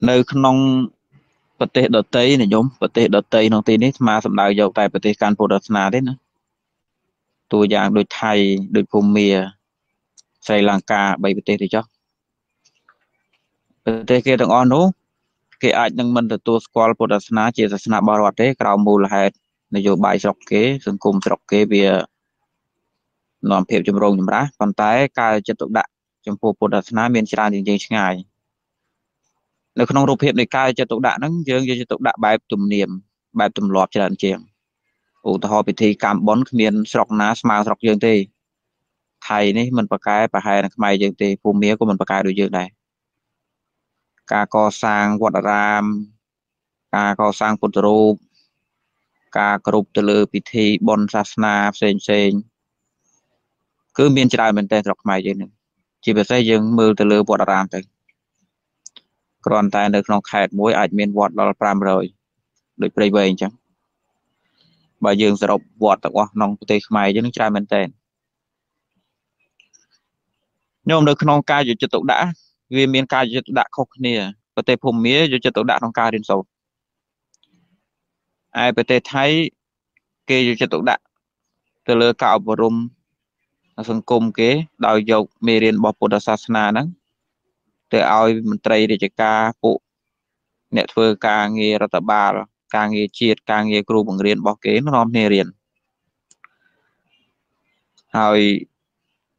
nơi nông bật tê đợt tây này giống bật tê đợt tây nông tây mà sầm đại dầu tại bật tê can phổ đợt na đấy nữa tôi dạng đôi Thái đôi Phum Mia Sri Lanka bay bật tê thì chắc bật tê kia thằng on đó cái ai năng mình từ tu school phổ đợt na chỉ na bảo vật đấy cầu mù là hết này dầu bài sọc kế sừng cùng sọc kế bìa nằm phèo chum rong chum rá còn tại cái chất độc đạ chum phổ phổ đợt na miền Sri Lanka chính ngày nếu không rụp hiệp này cao cho tụ đạn nó dương cho tụ đạn bài tùm niệm bài tùm lọt cho đạn chiềng ủ thọ bị thi cam bón miền sọc ná màu sọc dương thì thầy này mình bạc cái bà hay là mày dương thì phù mía của mình bạc cái đối dương này ca co sang quạt ram ca co sang phật rô ca group từ lư bị thi bon sasna sen cứ miền trời mình tên sọc mày dương chỉ phải xây dương mưa từ lư quạt ram thôi còn tại nơi nông khẹt muối ảnh miền vọt là pram rồi được play về chẳng bà dương sẽ đọc vọt tặng nông tê mày cho nước trai mình tên nhưng được nông ca dù chất tụ đã vì miền ca dù đã khóc nè có thể phùm mía dù chất tụ đã nông ca đến sâu ai có thể thấy kia dù chất tụ đã từ lơ cạo vào rùm sân cung kế đào dọc mê riêng bọc bồ đà sát nà nắng từ ao mình tây để chơi ca phụ nẹt phơi ca nghề rát ba ca nghề chiết ca nghề kêu bằng riền bảo kế nó làm nghề riền rồi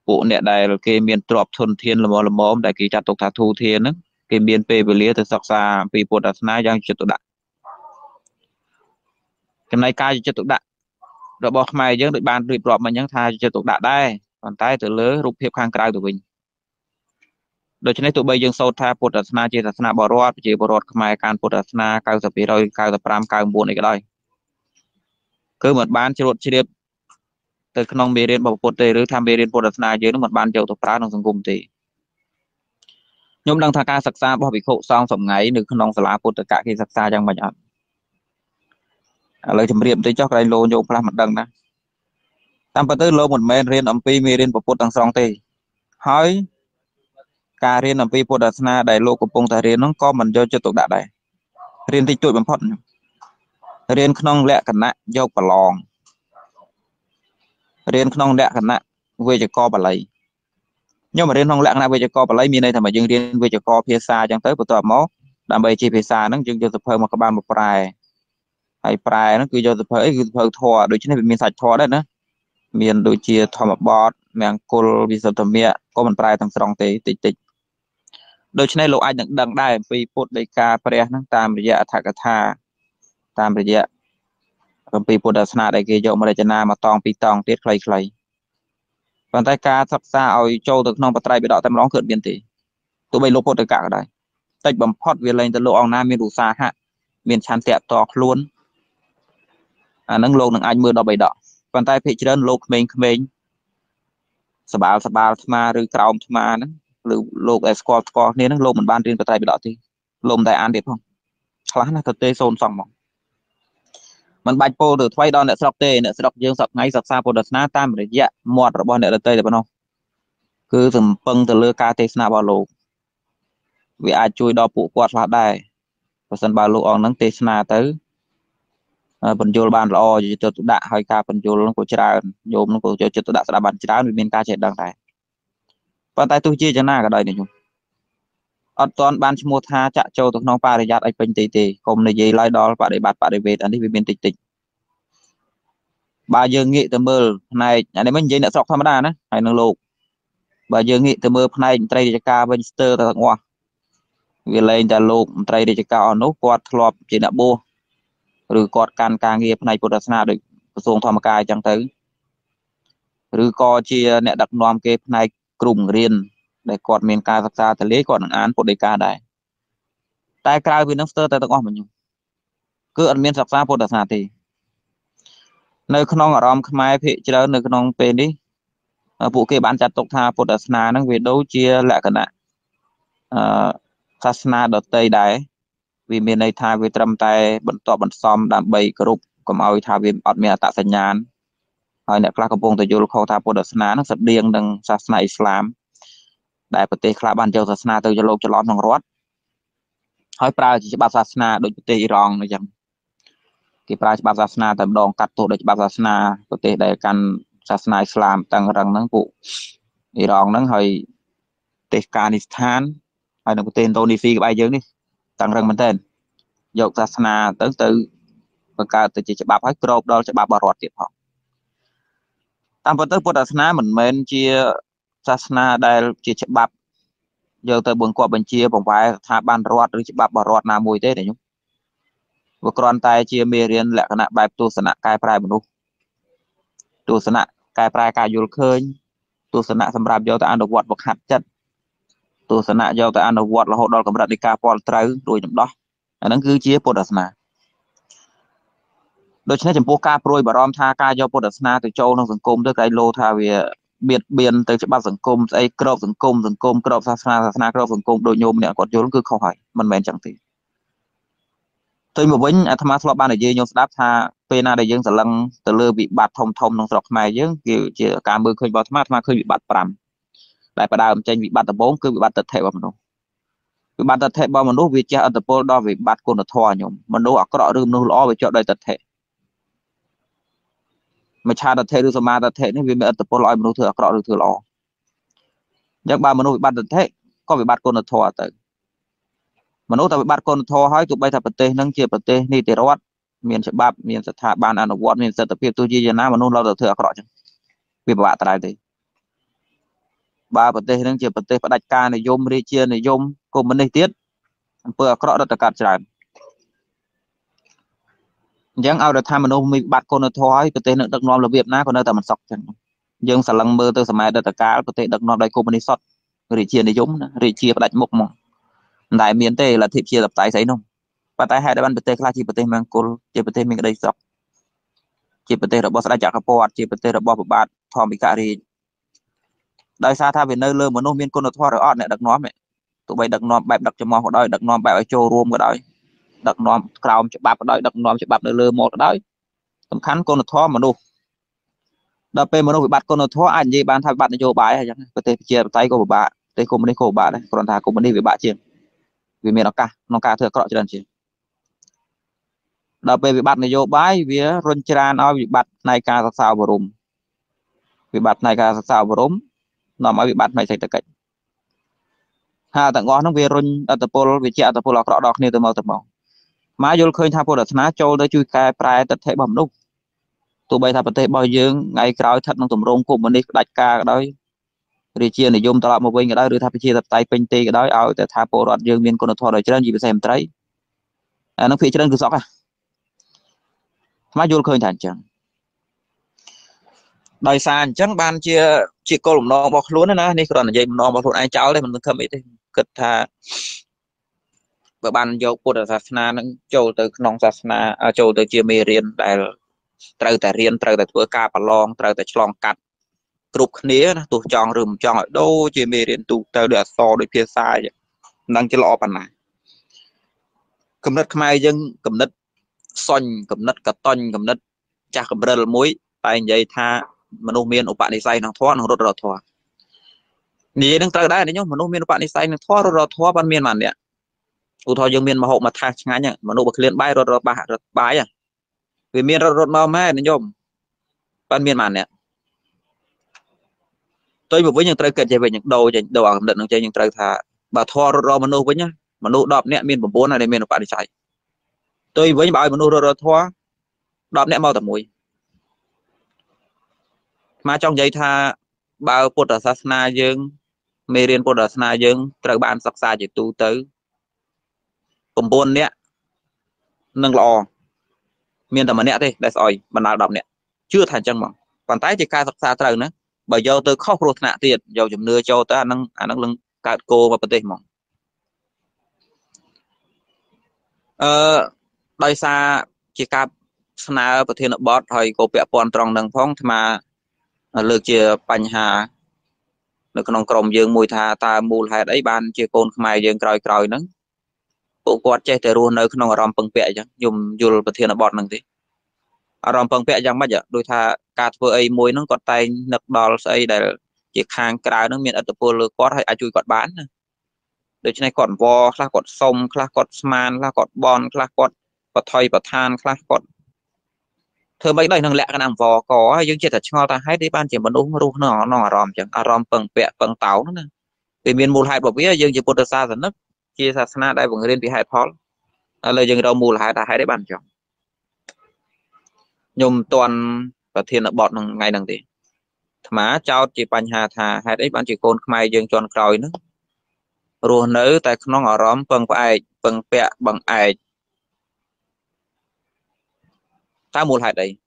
phụ nẹt đại là cái miền trọp thuần thiên là mò đại kỳ chặt tục thả thu thiên đó cái miền pe về lía từ sọc xa vì bột đặt nai giang chặt tụ đạn cái này ca chặt tụ đạn rồi bọc mày giống đội bàn đội trọp mà nhang thay chặt tụ đạn đây còn tay từ lứa rụp hiệp khang cài tụi mình đôi chân này tụi bây giờ sâu tha Phật Đà Sna chỉ Đà Sna bảo rót chỉ bảo rót không ai can Phật Đà Sna cao tập rồi cao tập ram cao buồn này cái đôi cứ một ban chỉ luật chỉ đẹp từ nông bề riêng bảo Phật Tề rồi tham bề riêng Phật Đà Sna dưới nó một ban chịu tập ra nông sùng cùng thì nhóm đang thà ca sặc xa bảo bị khổ xong sầm ngáy được nông sả lá Phật tất cả khi sặc xa chẳng bao giờ lời chấm điểm tới cho cái lô nhôm plasma đằng đó tam bát tứ lô một men riêng âm pi mê riêng bảo Phật tăng song thì hỏi ca riêng làm việc Phật Đà Sna đại lộ của Pong Thái riêng nó có mình do cho tụ đại đại riêng thì chuỗi bằng phật riêng không lẽ cẩn nặng do bà lòng riêng không lẽ cẩn nặng về cho co bà lấy nhưng mà riêng không lẽ nặng về cho co bà lấy mi này thì mà dừng riêng về cho co phía xa chẳng tới của tòa máu làm bề chi phía xa nó dừng cho tập hợp mà các bạn một prai hay prai nó cứ cho tập hợp thò đối chứ này miền sạch thò đấy nữa miền đối chia thò mà bọt miền cồn bị sập tầm mía có một prai thằng sòng tê tịch tịch đôi chân này lộ ai nhận đằng đai vì Phật Đại Ca Prea năng tam bây giờ thà cả thà tam bây giờ còn vì Phật Đà Sna đại kia dọn mà đại chân na mà tòng bị tòng tiết khay khay còn Đại Ca sắp xa ôi châu được non bát trai bị đọt tam lóng cượn biên tỷ tụi bay lộ Phật Đại Ca ở đây tách bầm phật về lên từ lộ ông nam miền đủ xa hạ miền chán tẹt to luôn nâng lộ nâng anh mưa đọt bầy đọt còn Đại Phật Trần lộ mình sập bao mà rồi cầu mà nó lục escort nên nó lục mình ban riêng cái tay bị đỏ thì lùm tay ăn đẹp không khá là thực tế xôn xong mỏng mình bạch pô được quay đòn lại sọc tê lại sọc dương sọc ngay sọc xa pô đợt na tam để dạ mọt rồi bọn lại đợt tê được không cứ từng băng từ lưa ca tê na bao lù vì ai chui đo phụ quạt là đài và sân bao lù ông nắng tê na tới bận vô bàn lo cho tụi đã hai ca bận vô nó của cha nhôm nó của cho tụi đã đã bàn cha vì bên ca chạy đằng này và tại tôi chia cho na cả đời này nhung ở toàn ban mua tha chạ châu tụi nó pa để giặt anh bình tì tì không để gì lại đó và để bạt và để về anh đi bên tịch tịch bà dương nghị từ mơ này anh em mình dây đã sọc tham đa nữa hay năng lục bà dương nghị từ mơ này tây để ca bên sơ ta ngoa vì lên ta lục tây để ca ở nốt quạt lọp chỉ đã bô rồi cọt can càng nghiệp này Phật Đà Sna được xuống tham cai chẳng tới rồi co chia nẹt đặc nom kê này cùng riêng để cọt miền ca sắp xa tới lấy cọt án Phật Đại Ca đại tai cai vì nó sơ tại tận oa mình cứ ăn miền sắp xa Phật Đà Sna thì nơi khôn ở rom khai phệ chỉ đó nơi khôn về đi vụ kê bán chặt tục tha Phật Đà Sna nó về đấu chia lại cả đại Sasna đợt tây đại vì miền này thay vì trầm tay bận tọt bận xóm đam bầy group cầm ao thay vì ọt miền tạ sanh nhàn hay nè các công ty du lịch họ thay Phật Đà Sna nó sập điên đằng Sasna Islam đại bờ tây khla ban châu Sasna từ châu lộc châu lót nòng rót Hỏi bà chỉ bà sasna đối với tây Iran này chẳng. Thì bà sasna tầm đòn cắt tổ đối với bà sasna có thể đại can sasna Islam tăng rằng năng cụ Iran năng hỏi tây Afghanistan hỏi năng cụ tên Indonesia cái bài dưới đi tăng rằng mình tên dọc sasna tới từ và cả từ chỉ bà phải crop đó chỉ bà bảo rọt tiếp họ. Tam phần tới sasna mình men chia sasna đại chia bà giờ tới buồn qua bên chia bằng vài tháp ban rọt rồi chỉ bạp bảo rọt nào mùi thế đấy nhung và còn tai chia mê riêng lại cái nạn bài tu sanh cai prai mình luôn tu sanh cai prai cai du khơi tu sanh sầm rạp do ta ăn được vật vật hạt chất tu sanh do ta ăn được vật là hộ đo cầm đặt đi cà pol trái rồi nhung đó nó cứ chia bồ đà sna đôi khi chúng bố cà proi bảo rom tha cai do bồ đà sna từ châu nó dừng côm tới cái lô tha về biệt biên tới bác dân công ấy crop dân công crop sasna crop dân công đội nhôm này còn cứ không hỏi mình bèn chẳng thì tôi một bánh tham gia ban đại nhôm đáp tha pena đại dương lăng từ lơ bị bạt thông thông trong sọc mày chứ kiểu chỉ cả mưa khơi vào tham khơi bị bạt bầm lại bắt đầu tranh bị bạt tập bốn cứ bị bạt tập thể vào mình đâu bị bạt tập thể bao mình đâu vì cha ở tập bốn đó vì bạt côn ở thò nhôm mình đâu ở có đọ rừng đâu lo về chợ đời tập thể mà cha đặt thế rồi mà đặt thế nên vì mình tập bò lòi mình thừa cọ được thừa lò, nhưng bà mình nuôi bạn đặt thế có bị bắt con đặt thò tới, mình nuôi ta bị bắt con đặt thò hói tụi bay thập tê nâng chia bật tê nị tê rót miền sẽ bắp miền sẽ thả bàn ăn ở quán miền sẽ tập việc tôi chỉ cho nó mình nuôi lao được thừa cọ chứ, vì bà ta đây thì bà bật tê nâng chia bật tê phải đặt ca này zoom đi chia này zoom cùng mình đi tiết, vừa cọ được tất cả tràn giáng ao được tham mình ôm mình bắt con nó thói có thể nó đặc non là Việt Nam còn nó tầm mình sọc chẳng dương sờ lăng mơ từ sờ mai đặc cá có thể đặc non đây cô mình đi sọt rồi chia để giống rồi chia và đặt mộc mỏng đại miền tây là thịt chia tập tái sấy nông và tái hai đã ban bờ tây khai chia bờ tây mang cô chia bờ tây mình ở đây sọc chia bờ tây là bao sát chặt cà pô chia bờ tây là bao bờ bát thòm bị cạ đi đại sa tha về nơi lơ mà nông miền con nó thói rồi ọt này đặc non này tụi bay đặc non bẹp đặc cho mò họ đói đặc non bẹp ở châu rôm cái đói đặc nón cào cho bắp đói đặc nón cho bắp để lừa một đói, tấm khăn con thò mà nô, đợt về mà nô bị bắt con thò anh gì bạn thay bạn vô bài hay chẳng, có thể chia tay của bạn, tay của mình đi khổ bạn đấy, còn thà của mình đi với bạn chia, vì mình nó cả thừa cọ cho đàn chia, đợt về bị bắt này vô bài vì run chira nói bị bắt này cả sao bờ rùm, bị bắt này cả sao bờ rùm, nó mới bị bắt này thành tất cả, ha tặng ngon nó về run ở tập pol về chia tập pol là cọ đọt nhiều từ màu mà vô khơi tham phô đất ná châu tới chui cài prai tất thể bầm đúc tụi bay thà bật thể bao dương ngày cào thật năng tụm rôm của mình đi đặt ca đói rồi chia này dùng tao làm một bên cái đó rồi thà chia tập tay pin tì cái đó ao để thà phô đoạt dương miền con thò đời trên gì bị xem trái nó phi trên cứ sọc à mà vô khơi thành chẳng đời sàn chẳng ban chia cô lủng non bọc lúa nữa nè còn là gì non bọc lúa ai cháu đây mình không biết đi cực thà và ban vô của đợt sasna nó châu từ non sasna châu từ chia mê riêng đại riêng từ thưa ca bà long từ long cắt cục nía tụ tròn rừng tròn ở đâu chia mê riêng tụ từ đợt so đôi kia sai đang chơi lọ bàn này cầm nứt mai dân cầm nứt son cầm nứt cắt ton cầm nứt cha cầm rơ muối tay dây tha mà nô miên ông bạn đi say nó thoát nó rớt thoa nía đang từ đây đấy nhá mà nô miên ông bạn đi say nó thoát rớt thoa ban miên màn đấy u thoi dương miên mà hộ mà tha ngã nhở mà nô bật liên bay rồi ba rồi bái à vì miên rồi mau mẹ nó nhôm ban miên màn nè tôi một với những trai kẹt chạy về những đầu ở đợt nó chơi những trai thà bà thò rồi mà nô với nhá mà nô đọp nè miên bốn này đây miên bạn đi chạy tôi với bà mà nô rồi thò đọp nè mau tầm mũi mà trong giấy tha bà Phật Sasna dương mê riêng Phật Sasna dương trai bạn sắc xa chỉ tu tới cùng buôn nè nâng lò miền tầm nè đây đại sỏi bản nào đọc nè chưa thành chân bằng còn tái thì ca thật xa trời nữa bởi do tôi khóc ruột nạ tiền do chúng đưa cho ta năng lưng cạn cô và bật tê mỏng đây xa chỉ ca sna và thiên bọt hay cô vẽ pon trong đằng phong mà lược chia bành hà được con còng dương mùi thà ta mù hai đấy ban chia côn mày dương còi còi nắng bộ quạt che từ ruộng nơi không làm bằng bẹ chứ dùng dùi bật thiên ở bọt năng tí làm bằng bẹ chẳng bao giờ đôi tha cà phê ấy muối nó còn tay nặc đòn ấy để chỉ hàng cái nó miền ở tập pol quạt hay ai chui quạt bán Được trên này còn vo, là còn sông, là còn man, là còn bon, là còn thoi, còn than, là còn thơ mấy đây năng lẽ cái nàng vò có những chuyện thật cho ta hết đi ban chỉ muốn uống luôn nó ròm chẳng à ròm bằng bẹ bằng táo nữa vì miền mùa hai bộ vía dương chỉ bota xa dần nấc chia xa na đây vẫn lên bị hại phó lời dương đầu mùa hai ta hãy để bàn chọn nhôm toàn và thiên là bọn ngày đằng gì má trao chỉ bàn hà thà hãy đấy ban chỉ côn mai dương tròn còi nữa ruộng nữ tại nó ngỏ ròm bằng ai bằng bẹ bằng ai ta mùa hại đấy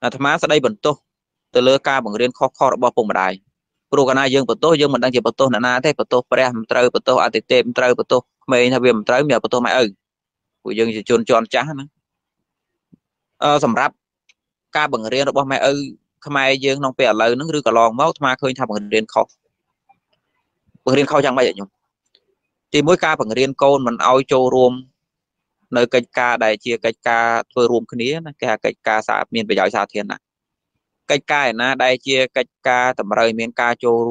là tham má sẽ đây bẩn tô từ lơ ca bằng riêng khó khó đã bỏ cùng mà đài pro cana dương bẩn tô dương mình đang chỉ bẩn tô là na thế bẩn tô pre mình trâu bẩn tô att mình trâu bẩn tô mày thay vì mình trâu mày bẩn tô mày ơi của dương chỉ chôn chọn chán nữa sầm ráp ca bằng riêng đã bỏ mày ơi tham ai dương nông bè lời nướng rưỡi cả lon máu tham má khơi tham bằng riêng khó chẳng bao giờ nhung thì mỗi ca bằng riêng côn mình ao châu ruộng nơi cách ca đại chia cách ca thôi rùm cái nía cái cách ca xã miền bây giờ xã thiên này cách ca na đại chia cách ca tầm rơi miền ca châu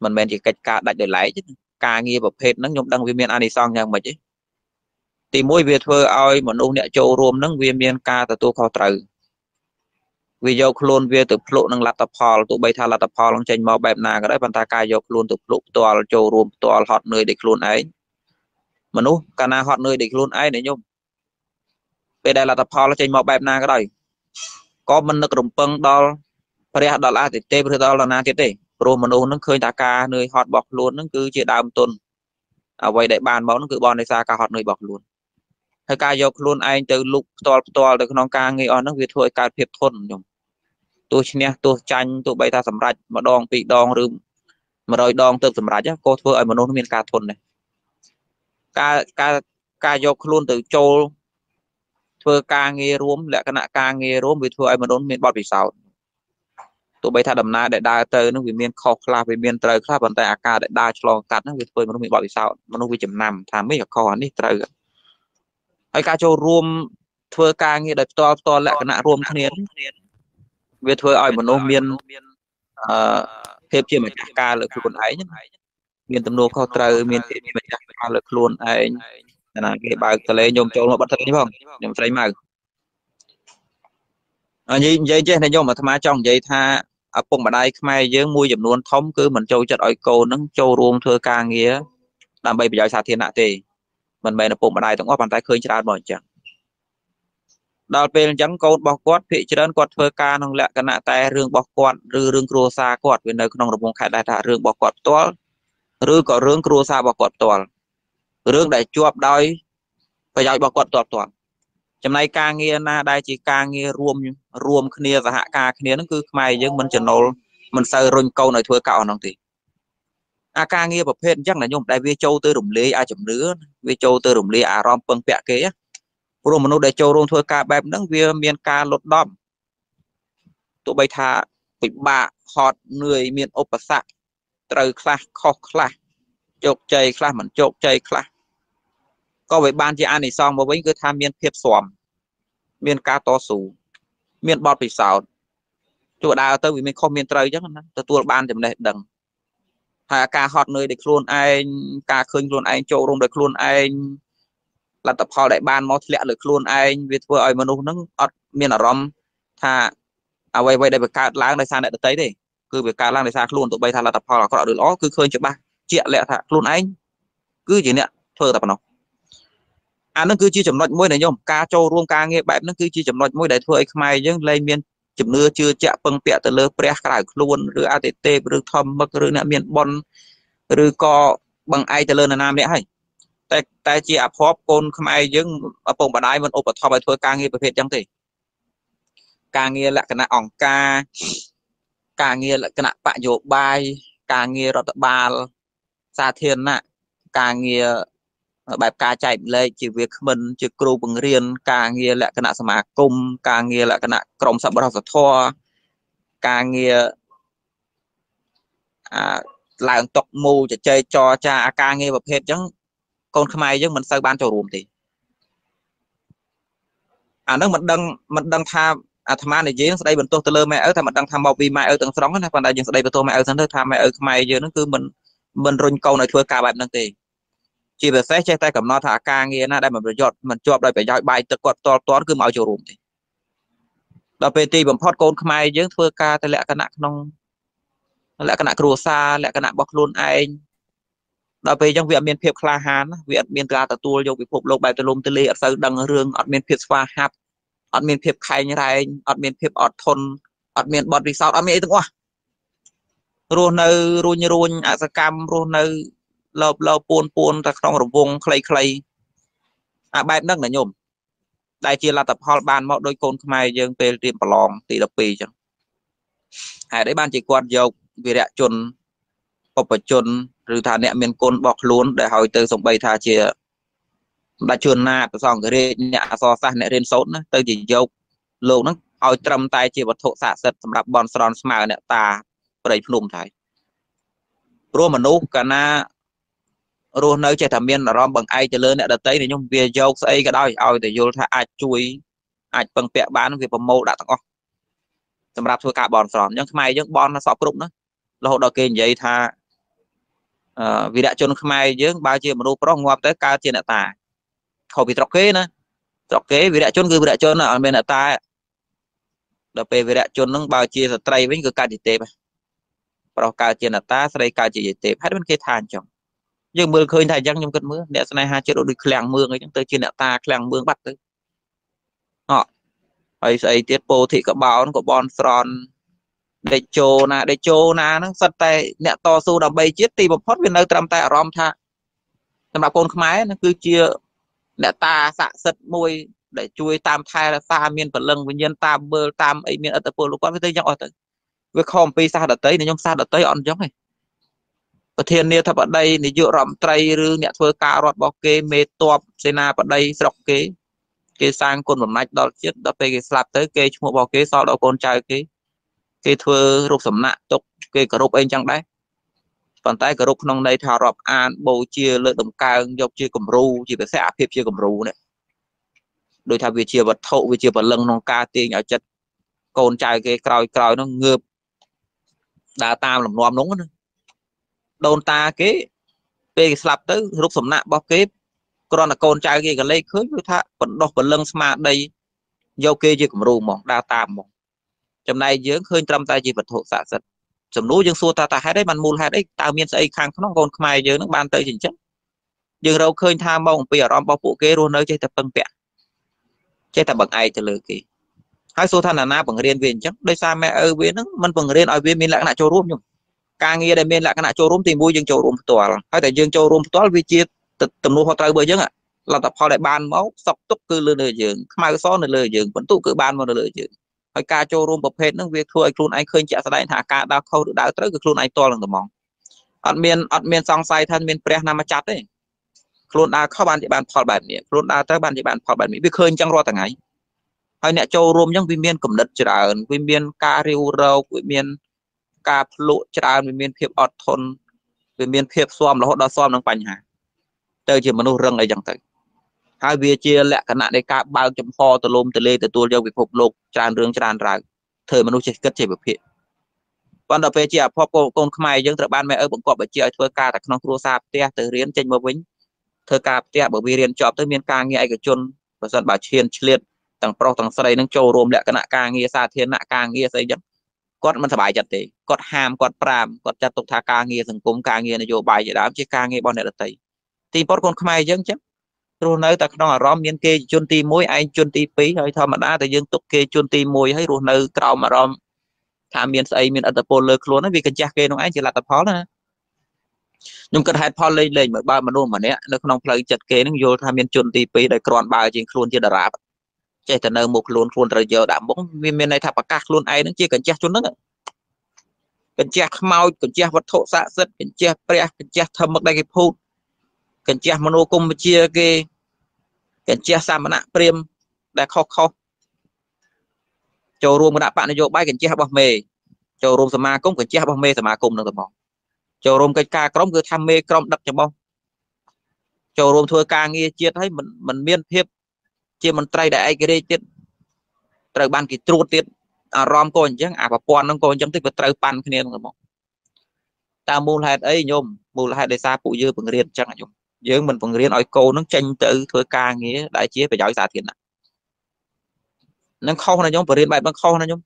rùm mình chỉ cách ca đại để lấy chứ ca nghe bập hết nắng nhung đăng viên miền anh đi xong nhưng mà chứ thì mỗi việc thôi ơi mình ôn địa châu rùm nắng viên miền ca từ tu kho trừ video clone video từ plu nâng laptop hall tụ bay tha laptop hall long trên màu bẹp nào cái đấy bàn ta ca video clone từ plu toal châu rùm toal hot nơi để clone ấy mà nu cana họ nơi để luôn ai để nhung về đây là tập họ là trên màu bẹp na cái đời có mình được rồng păng đo phải đo là tê bữa đo là na tê tê rồi mình u nó khơi ta ca nơi họ bọc luôn nó cứ chia đam tuần à vậy đại bàn báo nó cứ bon này xa cả họ nơi bọc luôn hay ca dọc luôn ai từ lúc to được non ca nghe on nó việt thôi ca thiệp thôn nhung tôi nha tôi tranh tôi bay ta sầm rạch mà đòn bị đòn rừng mà rồi đòn từ sầm rạch á cô thôi ở mà nó miền ca thôn này ca dọc luôn từ châu thưa ca nghe rúm lại cái nạ ca nghe rúm vì thưa ai mà đốn miền bọt vì sao tụi bây tha đầm na để đa tới nó vì miền khó là vì miền trời khác bàn tay ca để đa cho lo cắt nó vì tôi mà nó bị bọt vì sao mà nó vì chấm nằm thà mấy khó đi trời ấy ca châu rúm thưa ca nghe đợt to lại cái nạ rúm thiên vì thưa ai mà nó miền thêm chia mà ca lại quần ấy nhá miền tầm nô kho trời miền tây miền bắc lực luôn ai là cái bài cái lễ nhôm châu nó bắt thấy không nhôm say màu như vậy chứ này nhôm mà tham gia trong vậy tha ở vùng bên đây mai với mua dùm luôn thống cứ mình châu chặt ỏi cô nắng châu ruộng thưa ca nghĩa làm bây giờ xa thiên hạ thì mình bày là vùng bên đây tổng có bàn tay khơi ra bỏ chẳng đào bên trắng câu bọc quát thị trấn quạt thưa ca nông lệ cái nạ tay rương bọc quạt rư rương cua xa quạt bên nơi nông đồng khai đại thả rương bọc quạt to rư có rương cua xa bọc quạt toàn rương để chuột đói phải dạy bọc quạt toàn trong này ca nghe na đây chỉ ca nghe ruộng kia và hạ ca kia nó cứ mày nhưng mình chần nổ mình sợ rung câu này thưa cạo nó thì a ca nghe bập hết chắc là nhung đại vi châu tư đủng lý ai chấm nữa vi châu tư đủng lý à rom pâng bẹ kế rồi mình để châu rung thưa ca bẹp nắng vi miền ca lột đom tụi bay thả bị bạ hot người miền ốp sạc trời khla khó khla chốt chơi khla mình chốt chơi khla có vậy ban chị ăn thì xong mà với cứ tham miên thiệp xòm miên cá to sù miên bọt bị xào chỗ đào tới vì mình không miên trời chắc là tôi ban thì này đằng hai ca hot nơi để luôn anh ca khơi luôn anh chỗ rung được luôn anh là tập họ lại ban máu lẹ được luôn anh việt vừa ơi mà nó miên ở rom tha à quay đây bậc ca láng đây sang lại tới đi cứ việc ca lang này xa luôn tụi bay thà là tập họ là có đạo được ó cứ khơi cho ba chuyện lẹ thà luôn anh cứ gì nè thơ tập nó à nó cứ chia chấm loại môi này nhom ca châu ruông ca nghe bẹp nó cứ chia chấm loại môi đại thôi mai nhưng lên miền chấm nưa chưa chạm băng bẹ từ lơ pre cài luôn rư att rư thầm mực rư nè miền bon rư co bằng ai từ lơ là nam nè hay tại chia áp phop côn mai nhưng ở vùng bản đai vẫn ốp ở thọ bài thôi ca nghe bẹp chẳng thì ca nghe lại cái nè ỏng ca ca nghe là cái nạ bạ dỗ bài ca nghe rồi ba xa thiên nạ ca nghe bài ca chạy lệ chỉ việc mình chỉ cừu bằng riêng ca nghe là cái nạ sâm cung ca nghe là cái nạ còng sập bao thọ ca nghe là tộc mù cho chơi cho cha ca nghe bập hết chẳng con khmai chứ mình sơ ban cho ruộng thì à nó mình đang tham à tham ăn này dễ đây mình tôi từ lơ mẹ ở tham mình đang tham màu vì mẹ ở từng sóng này còn đây những đây tôi mẹ ở sẵn thôi tham mẹ ở mày giờ nó cứ mình mình rung câu này thưa cả bạn năng tiền chỉ về xét chế tay cầm nó thả ca nghe na đây mà phải giọt mình cho đây phải giọt bài tự quật to toán cứ máu chiều rụng thì đó PT bằng pot côn mai dưỡng thưa ca tay lẽ cái nặng nông lẽ cái nặng rùa xa lẽ cái nặng bọc luôn anh đó về trong việc miền phiệt la hán việc miền ta tự tua vô cái phục lục bài tự lùm tự li ở sau đằng rương ở miền phiệt pha hạt ở miền phiệt khay như này ở miền phiệt ở thôn ở miền bọt vì sao ở miền ấy đúng không rôn nơi rôn như rôn à sa cam rôn nơi lâu lâu pôn pôn ta trong vùng clay clay à bài nâng là nhôm đại chi là tập hall ban mọi đôi côn mai dương pe tiêm bờ lon tỷ đập pì chẳng hãy đấy ban chỉ quan dọc vì đã chôn bọc bờ chôn rồi thà nẹm miền côn bọc luôn để hỏi từ sông bay thà chia đã chôn na từ sòng cái nẹm so sa nẹm lên sốt nữa từ chỉ dọc lùn nó hỏi trầm tay chia vật thổ xả sệt sắm đạp bòn sòn smart nẹm ta đây phụng thái rô mà nô cana rô nơi chạy thảm miên là rom bằng ai chơi lớn đã tới để nhung về dâu xây cái đói ao để vô thà ai chui ai bằng pẹ bán việc bằng mâu đã tặng con tầm rạp thôi cả bọn sòn nhưng mai những bọn nó sọp rụng đó là hộ đòi kênh vậy thà vì đã chôn mai những bao chiều mà nô pro ngoạp tới ca trên đã tà khẩu bị trọc kế nữa trọc kế vì đã chôn người đã chôn ở bên đã ta đập về vì đã chôn những bao chia là tây với người ca chỉ tệ bảo cả tiền là ta xây cả chỉ để hết bên kia than chồng nhưng mưa khơi thay giăng nhưng cơn mưa để sau này hai chế độ được làng mưa người chúng tôi chia là ta làng mưa bắt tới họ ấy xây tiết bồ thị có báo có bon sòn để trồ na nó sật tay nẹt to su đầm bay chết tì một phút bên nơi trầm tay ở rom tha làm con khmái nó cứ chia nẹt ta sạ sật môi để chui tam thai là xa miên phần lưng với nhân tam bơ tam ấy miên ở tập bồ lúc quan với tây nhau với không pi xa đã tới nên trong xa đã tới on giống này ở thiên nia thập ở đây thì dựa rậm tây rư nhẹ thôi cà rọt bọc kê mê toạp sena ở đây sọc kế kê sang con một mạch đó chết đã về sạp tới kê chung một bọc kê sau đó con trai kê thưa rục sẩm nạ tục kê cả rục anh chẳng đấy bàn tay cả rục nông đây thảo rọp an bầu chia lợi đồng cao dọc chia cầm ru chỉ phải sẽ áp hiệp chia cầm ru đấy đôi thà vì chia vật thụ vì chia vật lưng nông ca tiền ở chất con trai kê còi nó ngược đã tam làm nòm núng đồn ta kế về sạp tới rút sầm nạ bọc kế còn là con trai kia còn lấy khứa với thà vẫn đọc vẫn lưng mà đây dâu kia chỉ cũng rù mỏng đa tam mỏng trong này dưỡng khơi trăm tay chỉ vật hộ xả sạch sầm núi dương xua ta ta hái đấy bàn mùn hái đấy tao miên xây khang nó còn mai dưỡng nó ban tới chính chất dương đâu khơi tha mong bây giờ rom bao phụ kế luôn nơi chơi tập tân vẹn chơi tập bằng ai chơi lừa kỳ hai số thằng là na bằng riêng viên chắc đây xa mẹ ở bên nó mình bằng riêng ở bên mình lại là châu rôm nhung càng nghe đây mình lại cái là châu rôm thì mua dương châu rôm toàn hay tại dương châu rôm toàn vì chia tầm nuôi hoa tây bơi chứ ạ là tập họ lại ban máu sọc túc cứ lừa lừa giường mai xóa lừa lừa giường vẫn tụ cứ ban mà lừa giường hay ca châu rôm bập hết nó việc thôi luôn anh khơi chạy ra đây thả ca đào khâu đào tới cứ luôn anh to lần tầm mong ăn miên xong say thân miên pre nam mà chặt đấy luôn đào khâu ban địa bàn phò bản địa luôn đào tới ban địa bàn phò bản mỹ biết khơi chẳng lo thằng ấy hay nè châu rôm những viên cầm đất chợ ẩn viên viên cà riu rau viên cà lụa chợ ẩn viên phiệp ọt thôn viên phiệp xóm là họ đã xóm đang bành hà tới chỉ mà nuôi rừng này chẳng tới hai bia chia lẹ cả nạn đây cà bao chấm kho từ lôm từ lê từ tua dâu bị phục lục chợ ẩn rừng chợ ẩn rải thời mà nuôi chỉ cất chỉ bị phiệt còn đợt về chia phò con khmai dân tự ban mẹ ở bụng cọp bị chia thưa cà tại non cua sạp tia từ riên trên bờ vĩnh thưa cà tia bởi vì riên chọn tới miền ca nghe ai cái chôn và dân bảo chiên liệt tầng pro tầng xây nâng châu rôm lại cái nạ ca nghe xa thiên nạ ca nghe xây dứt quật mình thà bài chặt thì quật ham quật pram quật chặt tục thà ca nghe thằng cúng ca nghe này vô bài vậy đám chứ ca nghe bọn này là tây thì post con khai dứt chứ rồi nơi ta không ở rom miên kê chôn ti mối anh chôn ti phí hơi thầm mà đã thì dương tục kê chôn ti môi hay rồi nơi trao mà rom tham miên xây miên ở tập pol luôn á vì cần cha kê nó anh chỉ là tập phó nữa nhưng cần hai pol lên mà ba mà luôn mà nè nó không phải chặt kê nó vô tham miên chôn ti phí để còn bài chuyện luôn chưa đã chạy từ nơi một luôn rồi giờ đã muốn miền này tháp bạc luôn ai nó chia cảnh che chốn đó cảnh che mau cảnh che vật thổ xạ rất cảnh che pre cảnh che thầm mực đây cái phun cảnh che mano công chia cái cảnh che sa mà nặng prem đã khó khó châu rôm mà đã bạn này vô bay cảnh che bao mề châu rôm sầm ma cũng cảnh che bao mề sầm ma cùng được mỏng châu rôm cái ca crom cứ tham mê crom đập cho bông châu rôm thưa ca nghe chia thấy mình miên hiệp chia mình trai đại cái đấy tiết trai ban kỳ trua tiết rom coi chứ à bà con nó coi chấm tích vật trai ban kia ta mua hết ấy nhôm mùa hai đời xa phụ dư bằng riêng chẳng chung dương mình bằng riêng nói cô nó tranh tự thôi ca nghĩa đại chia phải giỏi giả thiện nó không là nhóm bởi riêng bài bằng không là nhóm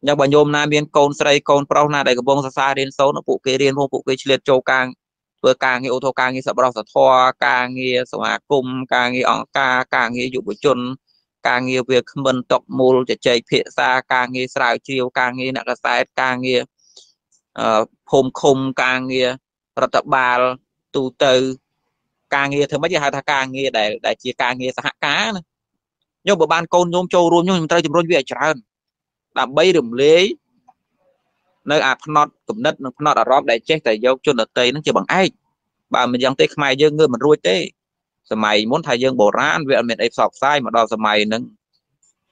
nhưng mà nhóm nam biên con sợi con pro na đại của bông xa xa đến số nó phụ kê riêng phụ kê liệt châu càng vừa càng nghe ô tô càng nghe sợ bao sợ thoa càng nghe sợ hạ cung càng nghe ong ca càng nghe dụ của chôn càng nghe việc mình tộc mù chạy chạy phía xa càng nghe sài chiều càng nghe nặng sai càng nghe hôm khung càng nghe rập tập bà tu từ càng nghe thứ mấy hai ta càng nghe để chia càng nghe hạ cá nữa nhưng mà ban con nhóm châu luôn nhưng ta chụp luôn về trả làm bay đùm lấy nơi à nó cũng đất nó đã rót đại chết tại dấu cho nó tây nó chưa bằng ai bà mình dòng tê mai dương người mình ruồi tê mày muốn thầy dương bổ ra về mình ấy sọc sai mà đo mày nâng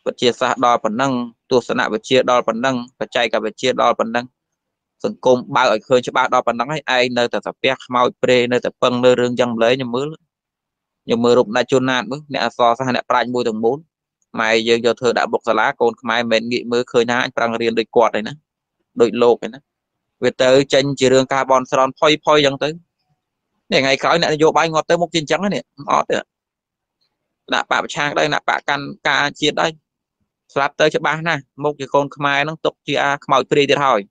vật chia xa đo phần nâng tuột sẵn nạ vật chia đo phần nâng và chạy cả vật chia đo phần nâng sừng côm ba ở khơi cho ba đo phần nâng ai nơi tập bẹc mau pre nơi tập băng nơi rương dăng lấy nhưng mưa rụng đã chôn nát bước nè so sang nè pranh môi tầng 4 mày dương giờ thơ đã buộc ra lá côn mai mình nghĩ mưa khơi ná prang riêng đôi quạt này nè đội lột này nè về tới tranh chỉ đường carbon sơn phôi dần tới để ngày khói lại vô bay ngọt tới một trên trắng này ngọt đã bạc trang đây là bạc căn ca chia đây slap tới cho ba này một cái con mai nó tục chia màu tươi thiệt hỏi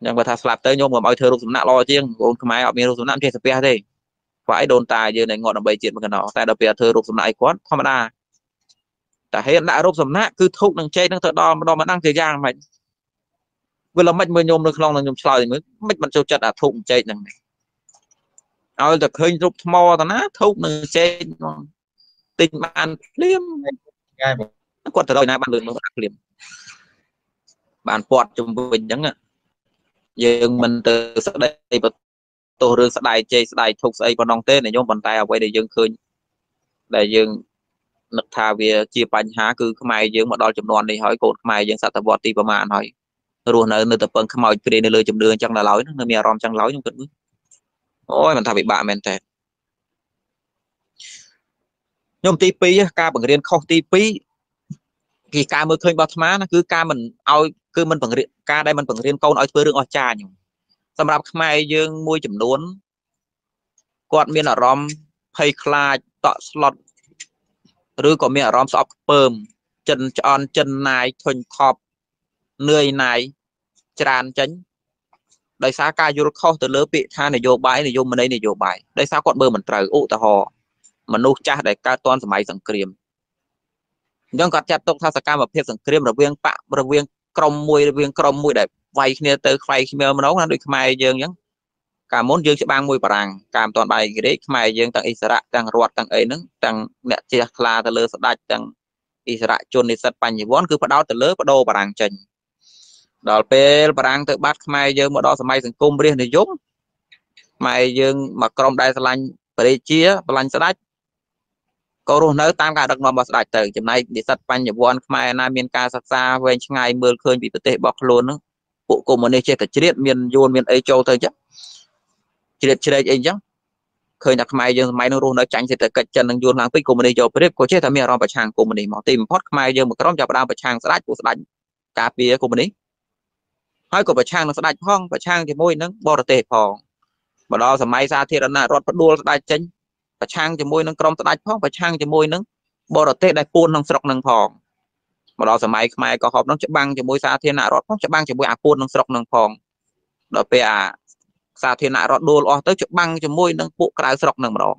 nhưng mà thà slap tới nhôm mà mọi thứ lúc nặng lo riêng con mai ở miền lúc nặng trên spe thì phải đồn tài giờ này ngọt là bảy chuyện mà nó tại đặc biệt thơ lúc lại quát không mà ta hết đã rốt sầm nát cứ thúc năng chơi năng thợ đo mà năng thời gian mày vừa làm mạch mưa nhôm được lòng là nhôm sỏi mới mạch mặt trâu chặt à thụng chơi năng này rồi được hơi rút mò ta nát thúc năng chơi tình bạn liêm nó quật rồi này bạn lười nó đặc liêm bạn quật chung với nhẫn à giờ mình từ sắp đây và tổ rương sắp đây chơi sắp đây thục xây còn nòng tên này nhôm bàn tay ở quay để dương khơi để dương nực thà về chia bánh há cứ mai dương mà đo chấm non đi hỏi cột mai dương sát tập vọt ti mà hỏi luôn ở nơi tập băng khăm mỏi kia nơi lười chấm đường chẳng là lối nó mè rom chẳng lối trong cận ôi mình thà bị bạ men tẹt nhôm ti pi ca bằng riêng không ti pi kỳ ca mới khơi bát má nó cứ ca mình ao cứ mình bằng riêng ca đây mình bằng riêng câu nói với đường ao trà nhung sầm rạp mai dương môi chấm đốn quạt miên ở rom hay cla tọt slot ឬក៏មានអារម្មណ៍ស្អប់ខ្ពើមចិនឆ្អន់ចិនណាយធុញខប់នឿយណាយច្រានចិនដោយសារការយល់ខុសទៅលើពាក្យថានយោបាយនយោមន័យនយោបាយដោយសារគាត់មើលមិនត្រូវឧទាហរណ៍មនុស្សចាស់ដែលកើតទាន់សម័យសង្គ្រាមអញ្ចឹងគាត់ចាត់ទុកថាសកម្មភាពសង្គ្រាមរវាងបក ក្រុមមួយរវាងក្រុមមួយដែលវាយគ្នាទៅខ្វែងគ្នាមកនោះដូចខ្មែរយើងអញ្ចឹង อิสระជននិស្សិតបញ្ញវន្តគឺបដោតទៅលើបដោបរាំងចេញដល់ពេលបរាំងទៅបាត់ខ្មែរយើងមកដល់សម័យសង្គមរាស្ត្រនិយម khơi đặc mai dương máy nó run nó tránh thì từ cạnh chân năng làm với cùng mình đi vô clip của chế thằng mẹ rom bạch hàng cùng mình mỏ tìm post mai dương một cái rom chào đam bạch hàng sát của sát cà phê của mình đi hỏi của bạch hàng nó sát hoang bạch hàng thì môi nó bo là tệ phò mà đó là máy ra thì là rót bắt đua sát chánh bạch hàng thì môi nó crom sát hoang bạch hàng thì môi nó bo là tệ đại phun năng sọc năng phò mà đó là máy mai có hộp nó chụp băng thì môi ra thì là rót nó chụp băng thì môi à phun năng sọc năng phò đó pa xa thiên lại rót đô lo tới chỗ băng cho môi nâng bộ cái sọc nâng đó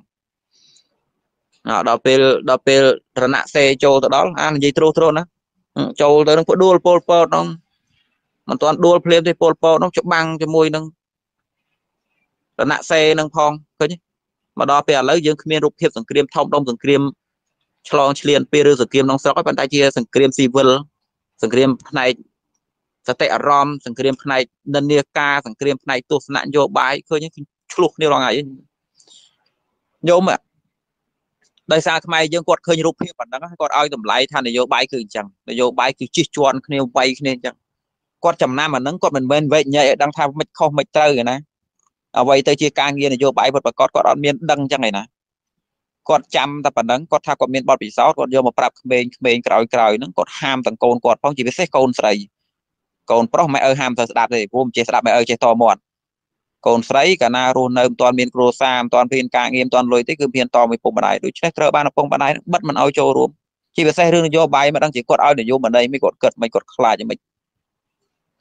đó pel nạ xe châu đó ăn gì trôn á châu tới nó có đô pol nó mà toàn đô plem thì pol nó chỗ băng cho môi nâng nạ xe nâng phong coi chứ mà đó pel lấy dương miền rục hiệp sừng kềm thông đông sừng kềm chlong chien peru sừng kềm nông sọc các bạn ta chia sừng kềm civil sừng kềm này សតិអរំសង្គ្រាមផ្នែកនិន្នាការសង្គ្រាមផ្នែកទស្សនៈនយោបាយឃើញឆ្លុះគ្នារងហើយយោមដោយសារខ្មែរយើងគាត់ឃើញរូបភាពប៉ុណ្ណឹងគាត់ឲ្យតម្លៃថានយោបាយគឺអញ្ចឹងនយោបាយគឺជិះជាន់គ្នាវៃគ្នាអញ្ចឹងគាត់ចំណាំអានឹងគាត់មិនមែនវេជ្ជញ៉ៃដឹងថាមិនខុសមិនត្រូវឯណាអ្វីទៅជាការងារនយោបាយពិតប្រាកដគាត់អត់មានដឹងអញ្ចឹងឯណាគាត់ចាំតែប៉ុណ្ណឹងគាត់ថាគាត់មានបទពិសោធន៍គាត់យកមកប្រាប់ក្មេងៗក្រោយៗហ្នឹងគាត់ហាមទាំងកូនគាត់ផងជាពិសេសកូនស្រី Còn pro mẹ ơi ham thật đạp thì vốn chế đạp mẹ ơi chế to mòn. Còn sấy cả na run nơm toàn miền cua sam toàn phiên càng nghiêm toàn lôi tới cứ phiên to mày phụng bên này đối chết rỡ ban phong bên này bất mình ao cho luôn. Chỉ về xe rương do bay mà đang chỉ cột ao để vô bên đây mới cột cật mày cột khla cho mình.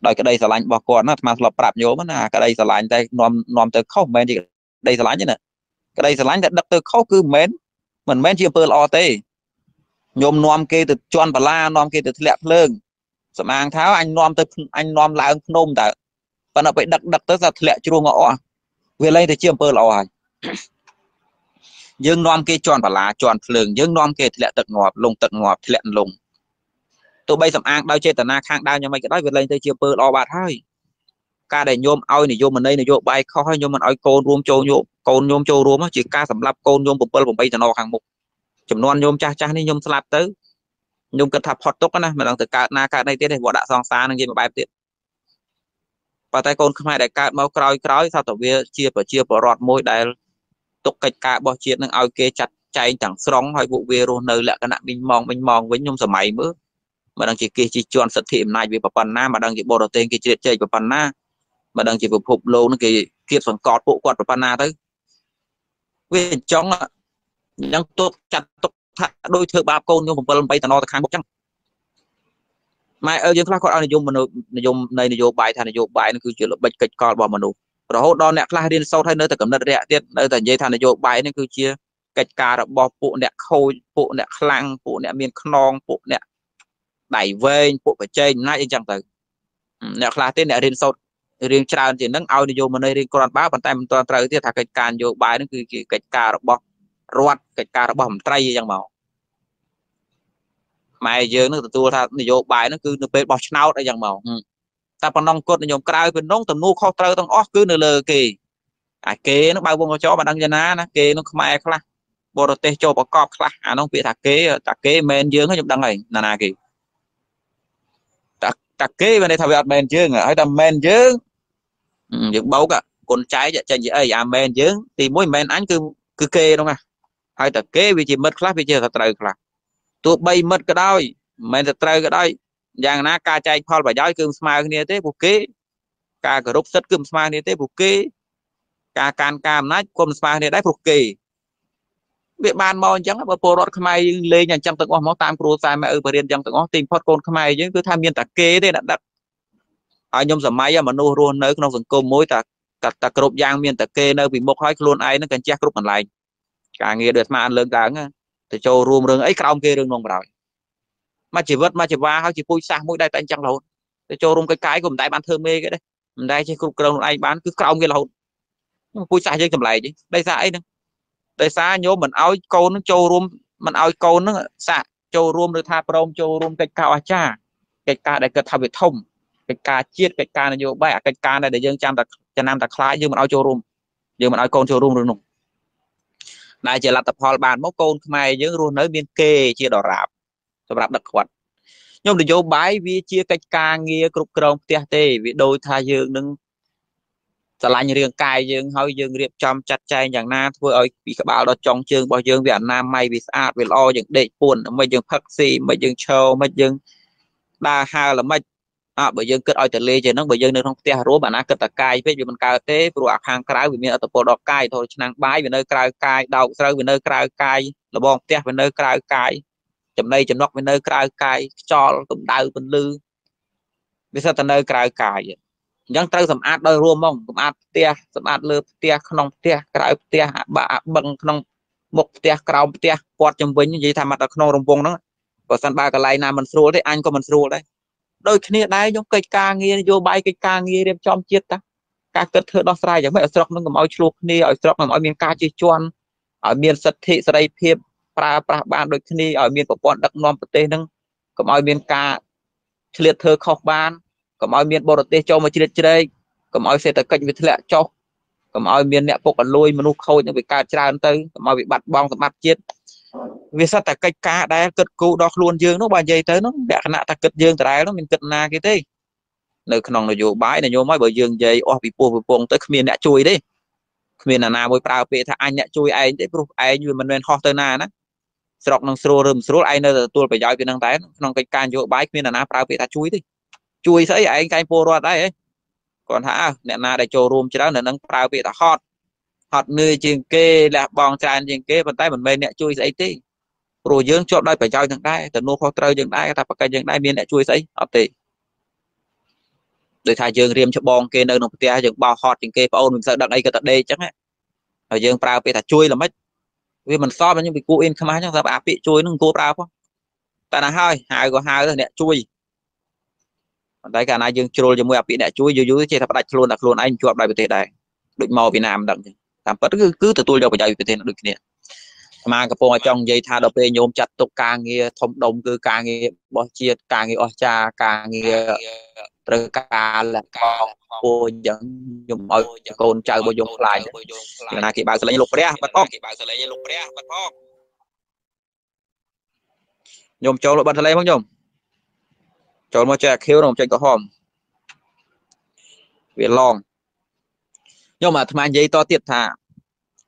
Đòi cái đây xả lạnh bỏ con mà lập bạp nhố mà nà cái đây xả lạnh tay nom tới khóc mến gì đây xả lạnh chứ nè. Cái đây xả lạnh đặt từ khóc cứ mến mình mến chưa lo tê. Nhôm nom kê từ chọn bà la nom kê từ lẹ lương. Sầm mang tháo anh nom tới anh nom lại ông nôm tại và nó phải đặt tới giật lẹ chuông ngõ về lên thì chiêm pơ lò hài dương nom kê tròn và lá tròn phường dương nom kê lẹ tật ngọt lẹ lùng tụi bây sầm ăn đau chơi tận na khang đau nhưng mà cái đó về lên thì chiêm pơ lò bạt hai ca để nhôm oi này vô mình đây này vô bay khó nhưng mà oi côn ruom châu nhôm côn nhôm châu ruom chỉ ca sầm lấp côn nhôm bụng pơ bụng bây tận nọ hàng mục chấm non nhôm cha cha này nhôm slap tới nhôm cần thập hot tốt na mà đang từ ca na ca đây tiết này bỏ đã song xa năng gì mà bay tiết và tay con không ai đại ca máu còi sao tụi về chia bỏ rọt môi đại tục cách ca bỏ chia năng ao kê chặt chạy chẳng sóng hay vụ về rồi nơi lại cái nạn bình mong với nhung sầm mày mỡ mà đang chỉ kia chỉ chọn sật thiệm này về phần na mà đang chỉ bỏ đầu tiên kia chơi chơi phần na mà đang chỉ phục hụp lâu nó kia kia phần cọt bộ quạt phần na tới về chóng là đang tục chặt tục đôi thợ ba con nhưng mà phần bay tao no tao khang bốc trắng mai ở dưới khóa con này dùng mà dùng này vô bài thằng này vô bài nó cứ chịu bệnh kịch con bỏ mà nụ rồi hốt đo nẹt lại đến sau thay nơi ta cầm đất rẻ tiết nơi ta dây thằng này vô bài nó cứ chia kịch cà rồi bỏ bộ nẹt khôi bộ nẹt lang bộ nẹt miên non bộ nẹt đẩy về bộ phải chơi nay chẳng tới nẹt lại tiết nẹt đến sau riêng tràn thì nâng ao này vô mà nơi riêng con bá bàn tay mình toàn trời tiết thằng kịch cà vô bài nó cứ kịch cà rồi bỏ rót kịch cà rồi bỏ hầm tray chẳng màu mà giờ nó tụi ta vô bài nó cứ nó bê bọc nào đấy chẳng màu ta còn nông cốt nó nhom cay bên nông tầm nu kho trơ tông ó cứ nửa lờ kì à kê nó bao vuông cho mà đăng dân á nó kê nó không ai khla bồ đào tê cho bọc cọp khla à nó bị thà kê men dương nó nhom đăng này nà kì thà kê bên đây thà bị men dương à hay là men dương những bấu cả con trái vậy chẳng gì ấy à men dương thì mỗi men anh cứ kê đúng không hay thà kê vì chỉ mất khla vì chưa thật trời khla tụi bay mất cái đôi mình thật trời cái đôi dạng ná ca chạy phao và giói cơm smile như thế bục kế ca cờ rút sắt cơm smile như thế bục kế ca can cam nát cơm smile như đấy bục kỳ việc ban mòn chẳng là bờ pô rót khmai lên nhàng trăm tầng ó máu tam cua sai mà ở bờ điền trăm tầng ó tìm phật côn khmai chứ cứ tham nhiên tạc kế thế đặt ở nhom sầm máy mà nô ruôn nơi trong rừng cơm mối tạc cột giang miền tạc kê nơi bị một hói luôn ai nó cần che cột còn lại cả nghề được mà ăn lớn đáng thì cho rùm rừng ấy không kia rừng nông rồi mà chỉ vớt mà chỉ va hay chỉ pui sang mũi đây tay chẳng lâu thì cho rùm cái của mình đại bán thơm mê cái đấy mình đây chỉ không cần ai bán cứ không kia lâu pui sang chứ cầm lại chứ đây xa ấy nữa đây xa nhớ mình ao câu nó cho rùm mình ao câu nó xạ cho rùm được tha prong cho rùm cái cao à cha cái ca để cái thao việt thông cái ca chiết cái ca này vô bẻ cái ca này để dân chăm ta nam ta khai nhưng mình ao cho rùm nhưng mình ao con cho rùm rừng nông này chỉ là tập hòa bàn mốc côn mày những ruộng nơi biên kê chia đỏ rạp tập rạp đặc quật nhưng để vô bái vì chia cách ca nghe cục còng tia tê vì đôi thay dương nâng trở lại như riêng cài dương hơi dương riệp chăm chặt chay nhàng na thôi ơi vì các bảo đó trong chương bao dương việt nam may vì sao vì lo những đệ buồn mấy dương phật si mấy dương châu mấy dương ba ha là mấy à bởi dương kết oi tờ lê cho nó bởi dương nơi không tia rúa bản á kết tờ cài phết vì mình cài tế vừa hàng cài vì mình ở tập bộ đỏ cài thôi năng bái về nơi cài đậu rơi về nơi cài là bom tia về nơi cài chấm đây chấm nóc về nơi cài cho cũng đau bên lư vì sao tờ nơi cài dân tây sầm át đôi rùa mông sầm át tia sầm át lư tia không tia tia bạ bằng không một tia cầu tia quạt chấm vĩnh như vậy tham mặt ở non rồng vong đó ở sân ba cái này nào mình rùa đấy anh có mình rùa đấy đôi khi này giống cây ca nghe vô bay cây ca nghe đem chom chiết ta ca kết thưa đo sai chẳng mấy ở sọc nó cầm ao chuộc nè ở sọc mà ở miền ca chỉ chọn ở miền sật thị sợi phep pra ban đôi khi ở miền bọt đặc non bờ tây nâng cầm ao miền ca liệt thưa khóc ban cầm ao miền bờ tây châu mà chỉ liệt chơi cầm ao xe tới cạnh với lẹ châu cầm ao miền lẹ phục ở lôi mà nuôi khôi những vị ca tràn tới cầm ao bị bạt bong cầm bạt chiết vì sao ta cách cá đây cực cụ đọc luôn dương nó bao dây tới nó đẹp nạ ta cực dương tại nó mình cực na cái thế nơi con nó vô bãi này vô mấy bởi dương dây off bị buồn buồn tới miền đã chui đi miền là nào với tao về thằng anh đã chui ai để phục ai như mình nên ho tới na đó sọc nó sro rùm sro ai nơi tôi phải giỏi về năng tái nó cái can vô bãi miền là nào tao về ta chui đi chui sấy ai cái po rót đấy còn hả nè na để cho room cho đó nè nâng prao bị ta hot hot nơi trên kê là bong tràn trên kê bàn tay mình mày nè chui sấy tí rồi dương chọn đây phải chơi thằng đây từ nô kho treo dương đây ta phải cái dương đây miền nè chui sấy hợp tỷ để thay dương riêng cho bong kê nơi nông tia dương bao hot trên kê ôn mình sợ đặng đây cái tận đây chắc đấy rồi dương prao bị ta chui là mất vì mình so với những bị cua in không ai trong ra bà bị chui nó cua prao không ta là hai có hai rồi nè chui đấy cả này dương trôi cho mua bị nè chui dưới chơi thập đặt luôn anh chuột lại bị thế này đụng màu Việt Nam đặng làm bất cứ từ tôi đâu phải chạy bị thế nó được nè mà cái phong ở trong dây tha đập về nhôm chặt tục càng nghe thông đồng cứ càng nghe bỏ chia càng nghe cha càng nghe rồi càng là con cô dẫn nhôm ơi con chơi bồi dùng lại là kỳ bà sẽ lấy lục đấy bắt phong kỳ bà sẽ lấy lục đấy bắt phong nhôm cho lục bắt lấy không nhôm cho một chè kêu đồng trên có hòm Việt Long nhưng mà tham dây to tiệt thả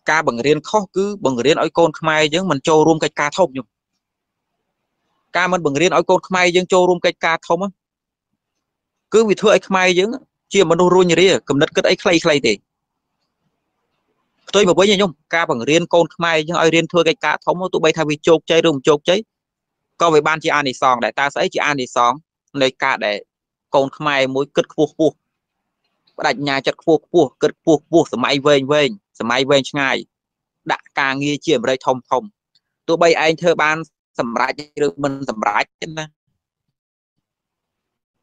ca bằng riêng khó cứ bằng riêng ối con mai chứ mình cho room cái ca thông nhung ca mình bằng riêng ối con mai chứ cho room cái ca thông á cứ vì thưa ấy mai chứ chia mà nuôi như thế cầm đất cất ấy clay thì tôi mà với nhung ca bằng riêng con mai chứ ai riêng thưa cái ca thông tụi bay thay vì chột cháy rùm chột cháy coi về ban chị an thì sòng đại ta sẽ chị an thì sòng lấy ca để con mai mối cất phu đặt nhà chặt phu cất phu máy vên máy vên ngay đã càng nghe chìm đây thông thông tụi bay anh thơ ban sầm rải được mình sầm rải na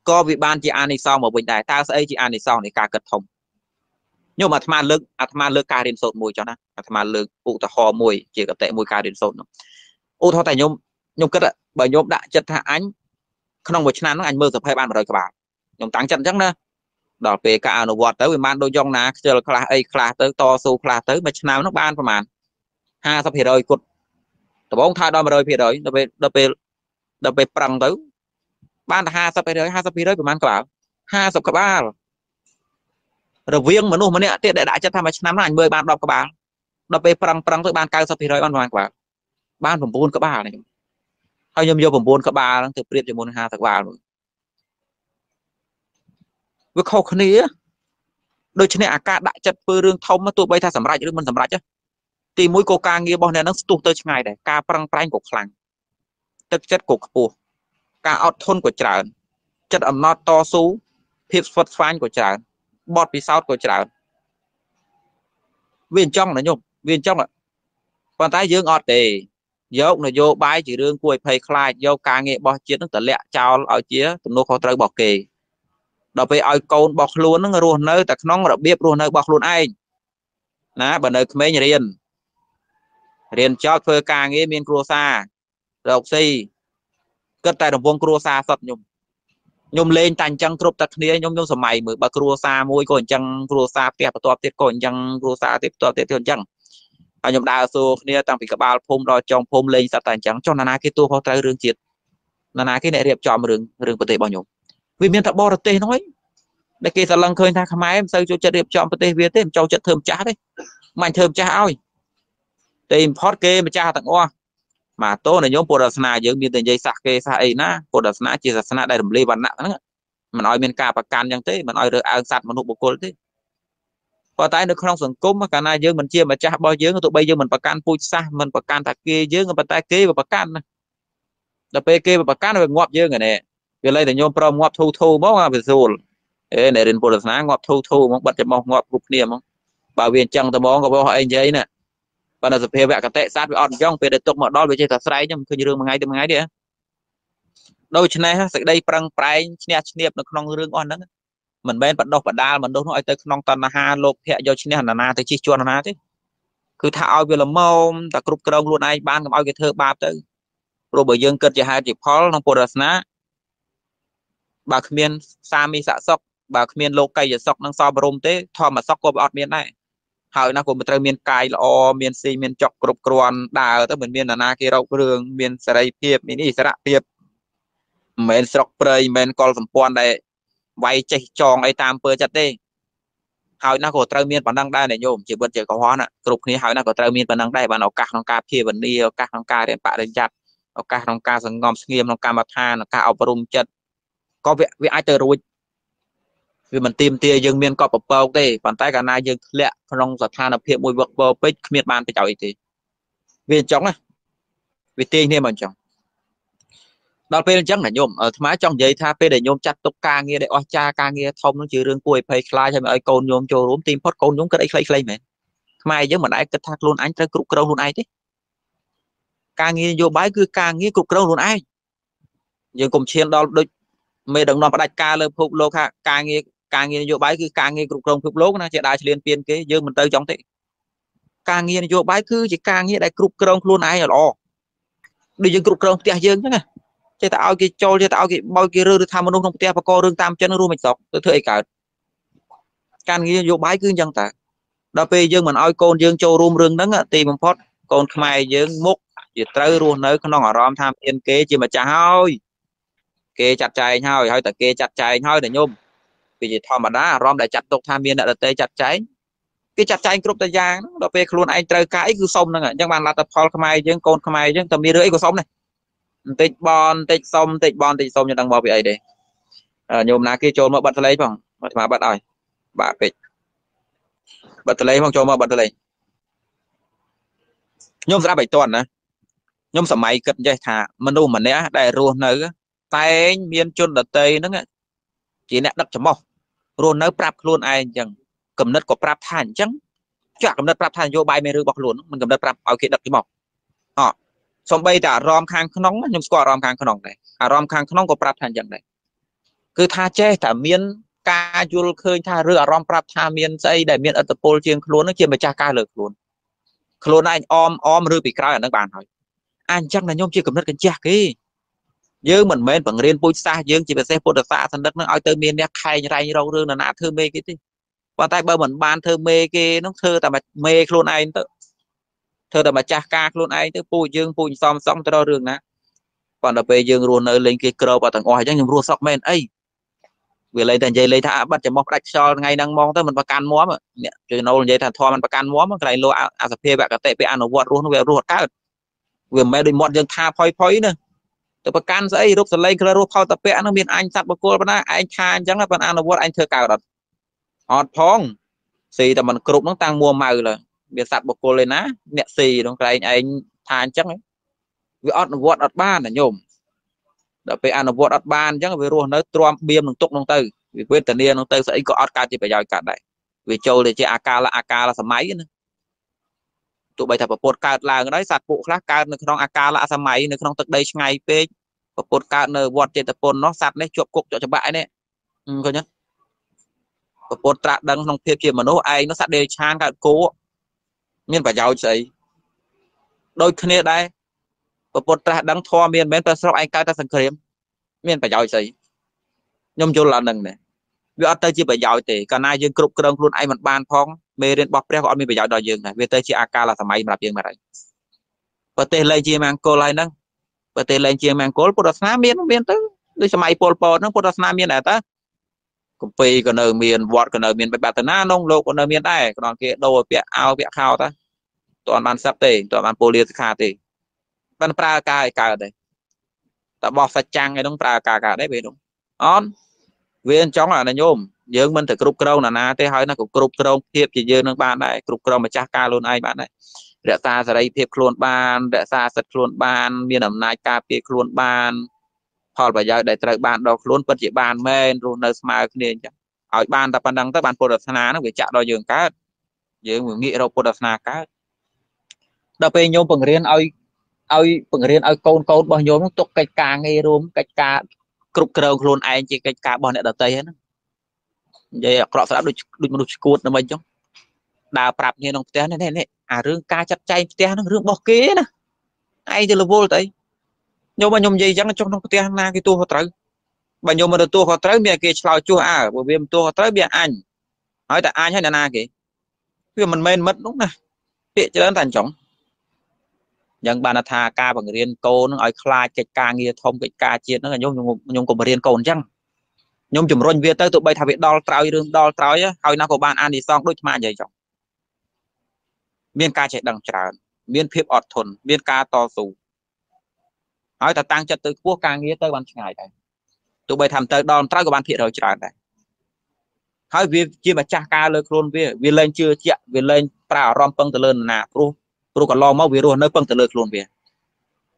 có vị ban chị an thì xong ở bình đại ta sẽ chị an thì xong để cả cất thông nhưng mà tham lực tham lực ca đến sốt mùi cho nó tham lực cụ ta hò mùi chỉ gặp tệ mùi ca đến sốt nó ô thôi tại nhôm cất ạ bởi nhôm đã chặt hạ ánh không một chán nó anh mơ tập hai ban rồi các bạn nhôm tán chặt chắc nữa đỏ về cả nó vọt tới man đôi dòng ná chờ là ai khá tới to số khá tới mà nào nó ban của màn ha sắp hiện rồi cột tập ông thay đo mà rồi hiện rồi đập về bằng tới ban là ha sắp hiện rồi của man cả ha sắp cả ba rồi viên mà nô mà nè tiện đại chất tham mà năm anh mười ban đọc các bạn đập về bằng tới ban cao sắp hiện rồi ban hoàn quả ban phòng buôn các bà này hay nhầm vô phòng buôn các bà đang thực hiện cho môn ha thật vào với khâu khné đôi chân này cả đại chặt phơi rương thông mà tụi bay tha sầm rải chứ mình sầm rải chứ thì mũi cô ca nghe bọn này nó tụt tới ngày này ca prang prang của khlang tức chất của phù ca ọt thôn của tràn chất ẩm nó to sú thiệp phật phán của tràn bọt bị sao của tràn viên trong là nhung viên trong ạ còn tay dương ọt để dấu là vô bái chỉ rương cuối phơi khai vô ca nghe bọn chiến nó tận lẹ chào ở chia tụi nó khó tới bỏ kề đó về ai con bọc luôn nó ruồn nơi ta nó biết ruồn nơi bọc luôn anh ná bởi nơi mấy nhà riêng cho phơi càng nghe miền cua xa độc si cất tay đồng vuông cua xa sập nhung lên tàn chân trộm tật nia nhung sầm mày mới bạc cua xa môi còn chân cua xa tiếp và to tiếp còn chân cua xa tiếp to tiếp còn chân anh nhung đào số nia tăng bị cả ba phom đo trong phom lên sát tàn trắng cho nana cái tu kho tay rừng chìt nana cái này đẹp cho mà rừng bờ tây bao nhiêu vì miền Tây bỏ được tê nói để kia lần khơi tha khám em sao cho chất đẹp chọn tê việt thêm cho chất thơm chá đấy mạnh thơm chá ơi tìm hot kê mà cha tặng o mà tôi là nhóm Podasana dưỡng miền tây dây sạc kê sa ấy na Podasana chỉ là sana đại đồng lê bản nặng nữa mà nói miền cà và can chẳng thế mà nói được ăn sạch mà nụ bộ cô thế có tay được không sừng cốm mà cả na dưỡng mình chia mà cha bao dưỡng tụi bây giờ mình bạc can pui sa mình bạc can ta kia dưỡng người ta kia và bạc can là pê kia và bạc can là ngọt dưỡng người này về lấy để nhôm pro ngọc thu thu máu à về rồi, để đến buổi sáng ngọc thu thu mong bật cho mong ngọc cục niệm mong, bảo viên trăng tao mong có bao anh vậy nè, và là tập thể vẽ cả tệ sát với on trong về để tục mọi đó về chơi tập sải nhưng khi rương một ngày đi á, đôi chân này ha, sạch đây prang prang nhẹ nhẹ nó không rương on đó, mình bên vận động vận đa mình đâu nói tới không toàn là ha lộc hệ do chân này là na tới chi chuồn là na thế, cứ tháo về là mau, ta cục đông luôn ai ban cầm ao cái thơ ba tới, rồi bởi dương cất cho hai chỉ pháo nó buổi sáng bà miền xa mi xã sóc bà miền lô cây giờ sóc năng so bồm thế thò mà sóc qua bọt miền này hỏi na của mình từ miền cài là o miền si miền chọc cột cồn đào tới miền là na kia rau rừng miền sài tiệp miền gì sài tiệp miền sọc bơi miền còi sầm pon đây vay chạy tròn ai tam bơi chặt đi hỏi na của từ miền bản năng đây này nhôm chỉ bớt chỉ có hoa nè cột này hỏi na của từ miền bản năng đây bản nào cạc nông cà kia bản đi cạc nông cà đến bạ đến chặt cạc nông cà sừng ngòm nghiêm nông cà mặt hà nông cà ao bơm chặt có việc ai tới rồi vì mình tìm tia dương miên có bọc đây bàn tay cả na dương lẹ trong giọt than là mùi bọc bọc bích miệt bàn phải chọi thì viên trống này vì tiên thêm mình trồng đó bên trắng là nhôm ở má trong giấy tha để nhôm chặt tục ca nghe để oa cha ca nghe thông nó chữ rương cùi phải khai cho mày côn nhôm cho rúm tim phốt côn nhôm cái đấy khai khai mày mai giống mà ai cất thác luôn anh tới cục luôn ai thế ca nghe vô bái cứ ca nghe cục luôn ai nhưng cùng chiên đó đôi mày đừng nói đại ca lên phục lô ha ca nghe vô bái cứ ca nghe cục rồng phục lô nó chạy đại liên tiền kế dương mình tới trong thế ca nghe vô bái cứ chỉ ca nghe đại cục luôn ai rồi đi dương cục rồng tia dương thế chế tạo cái cho chế tạo cái bao cái rơ tham môn không tia và co rương tam chân nó ru mạch sọc tôi thấy cả can nghe vô bái cứ dân ta đó pe dương mình oi con dương cho rum rương đắng tìm một pot con mai dương múc chỉ tới luôn nơi con nó ở rom tham yên kế chỉ mà chả hôi kê chặt cháy hôi hôi ta kê chặt cháy hôi để nhôm vì chỉ thò mà đá rom để chặt tục tham yên đã tê chặt cháy cái chặt cháy cướp tay giang đó pe luôn anh trời cái cứ sông nữa nhưng bạn là tập hol mai dương con mai dương tầm đi rưỡi của sống này tích xong cho đang bỏ về ấy đấy nhôm lá kia trôn mà bật lấy phòng mà bật ỏi bà pịch bật lấy phòng trôn mà bật lấy nhôm ra bảy tuần nè nhôm sầm máy cất dây thả menu mà né đại ruồn nữa tay miên chôn đợt tây nữa chỉ nẹt đập chấm mỏ ruồn nữa prap luôn ai chẳng cầm đất có prap than chẳng chả cầm đất prap than vô bay mê rư bọc luôn mình cầm đất prap ở kia đập chấm mỏ à. Xong bây giờ ròm khang khăn nóng nhưng có ròm khang khăn nóng này ròm khang khăn nóng có prap than chẳng này cứ tha che thả miên ca chul khơi tha rửa ròm prap tha miên xây để miên ở tập pol chiên luôn nó chia mà cha ca lực luôn luôn anh om rư bị cãi ở nước bạn hỏi anh chắc là nhôm chia cầm đất cần che kì dương mình men bằng riêng bôi xa dương chỉ phải xe pol được xa thành đất nó ao tới miên đẹp khay ray râu rương là nã thơ mê cái gì và tay bơ mình ban thơ mê kia nó thơ tạm mê luôn anh tự thơ là mà cha ca luôn ai tới pui dương pui xong xong tới đó đường nè còn là về dương ruồn nơi lên kia cờ và thằng oai chắc nhầm ruột sọc men ấy về lấy thành dây lấy thả bắt chầm móc đạch cho ngày đang mong tới mình phải can múa mà chơi nấu dây thả thò mình phải can múa mà cái này lô à sập phê bạc cái tệ bê ăn nó vọt luôn về ruột cá vừa mấy đôi mọt dương tha phơi phơi nữa tới phải can dây rút rồi lấy cờ ruột phao tập bê ăn nó miền anh sập bạc cô bên đó anh tha chắc là bạn ăn nó vọt anh thưa cào đợt ọt phong xì thì mình cột nó tăng mua màu rồi biệt sạt bọc cô lên á nhẹ xì đúng cái anh than chắc đấy vì ọt vọt ọt ban là nhôm đợi về ăn vọt ọt ban chắc là về ruộng nó tròn biêm nó tụt nó từ vì quên tận niên nó từ sẽ có ọt ca chỉ phải giỏi cả đấy vì châu để chơi ak là sắm máy nữa tụi bây thập bột cát là cái đấy sạt bộ khác cát nó không ak là sắm máy nó không tận đây ngày pe bột cát nó vọt trên tập bồn nó sạt đấy chuột cục cho bãi đấy coi nhá bột trạ đang không thiệp gì mà nó anh nó sạt đều chan cả cố miền phải giàu chị đôi khi đây một ta đang thua miền bên ta sóc anh cao ta sân khởi miền phải giàu chị nhôm chôn là đằng này vì ở tây chỉ phải giàu thì cả nay dương cục cương luôn anh một ban phong mê đến bọc reo gọi mình phải giàu đòi dương này vì tây chỉ ak là thoải mái mà làm dương mà đấy và tây lên chia mang cô lại năng và tây lên chia mang cố của đất nam miền tới đôi thoải mái pol pol nó của đất nam miền này ta cụp pì còn ở miền vọt còn ở miền bạch bạc tận na nông lộ còn ở miền đây còn kia đồ bẹ ao bẹ khao ta toàn ban sắp tề toàn ban polia khao tề ban pra cài cài đấy ta bỏ sạch trang cái đống pra cài cài đấy về đúng on viên chóng là nhôm dương mình thử cục câu là na tê hơi nó cục cục câu thiệp chỉ dương nước ban đấy cục câu mà cha ca luôn ai bạn đấy rẽ xa ra đây thiệp luôn ban rẽ xa sạch luôn ban miền nằm nai cà phê luôn ban họ bây giờ để tới bàn đọc luôn bất chỉ bàn men luôn nơi mà nên ở bàn tập đăng tới bàn Podasana nó bị chạm đòi giường cá dưới người nghĩ đâu Podasana cá đập về nhôm bằng riêng ơi bằng riêng ơi con bao nhôm tục cách ca nghe rôm cách ca cục đầu luôn ai chỉ cách ca bọn này đặt tay hết vậy họ sẽ đôi một cuột nó mình chứ đào bạc như đồng tiền này này à rương ca chặt chay tiền nó rương bỏ kia nè ai thì là vô đấy nhôm mà nhôm dây chắc nó trong nó có tia na cái tua họ tới bà nhôm mà được tua họ tới mẹ kia sầu chua à bởi vì tua họ tới mẹ anh hỏi tại anh hay là na kì khi mình men mất đúng nè hiện cho đến thành chóng nhưng bà là thà ca bằng riêng cô nó ở khai cái ca nghe thông cái ca chiến nó là nhôm cùng riêng cồn chăng nhôm chùm rôn việt tới tụi bay thà việc đo trao đường đo trao á hồi nào của bạn ăn thì xong đôi mà vậy chồng biên ca chạy đằng trả biên phép ọt thuần biên ca to sù hỏi ta tăng cho tới quốc ca nghĩa tới ban ngày này tụi bây tham tới đòn trai của ban thiện rồi chỉ này hỏi vì chi mà cha ca lời khôn vì lên chưa chuyện vì lên prà rom păng từ lên là pro pro còn lo máu vì rồi nơi păng từ lời khôn về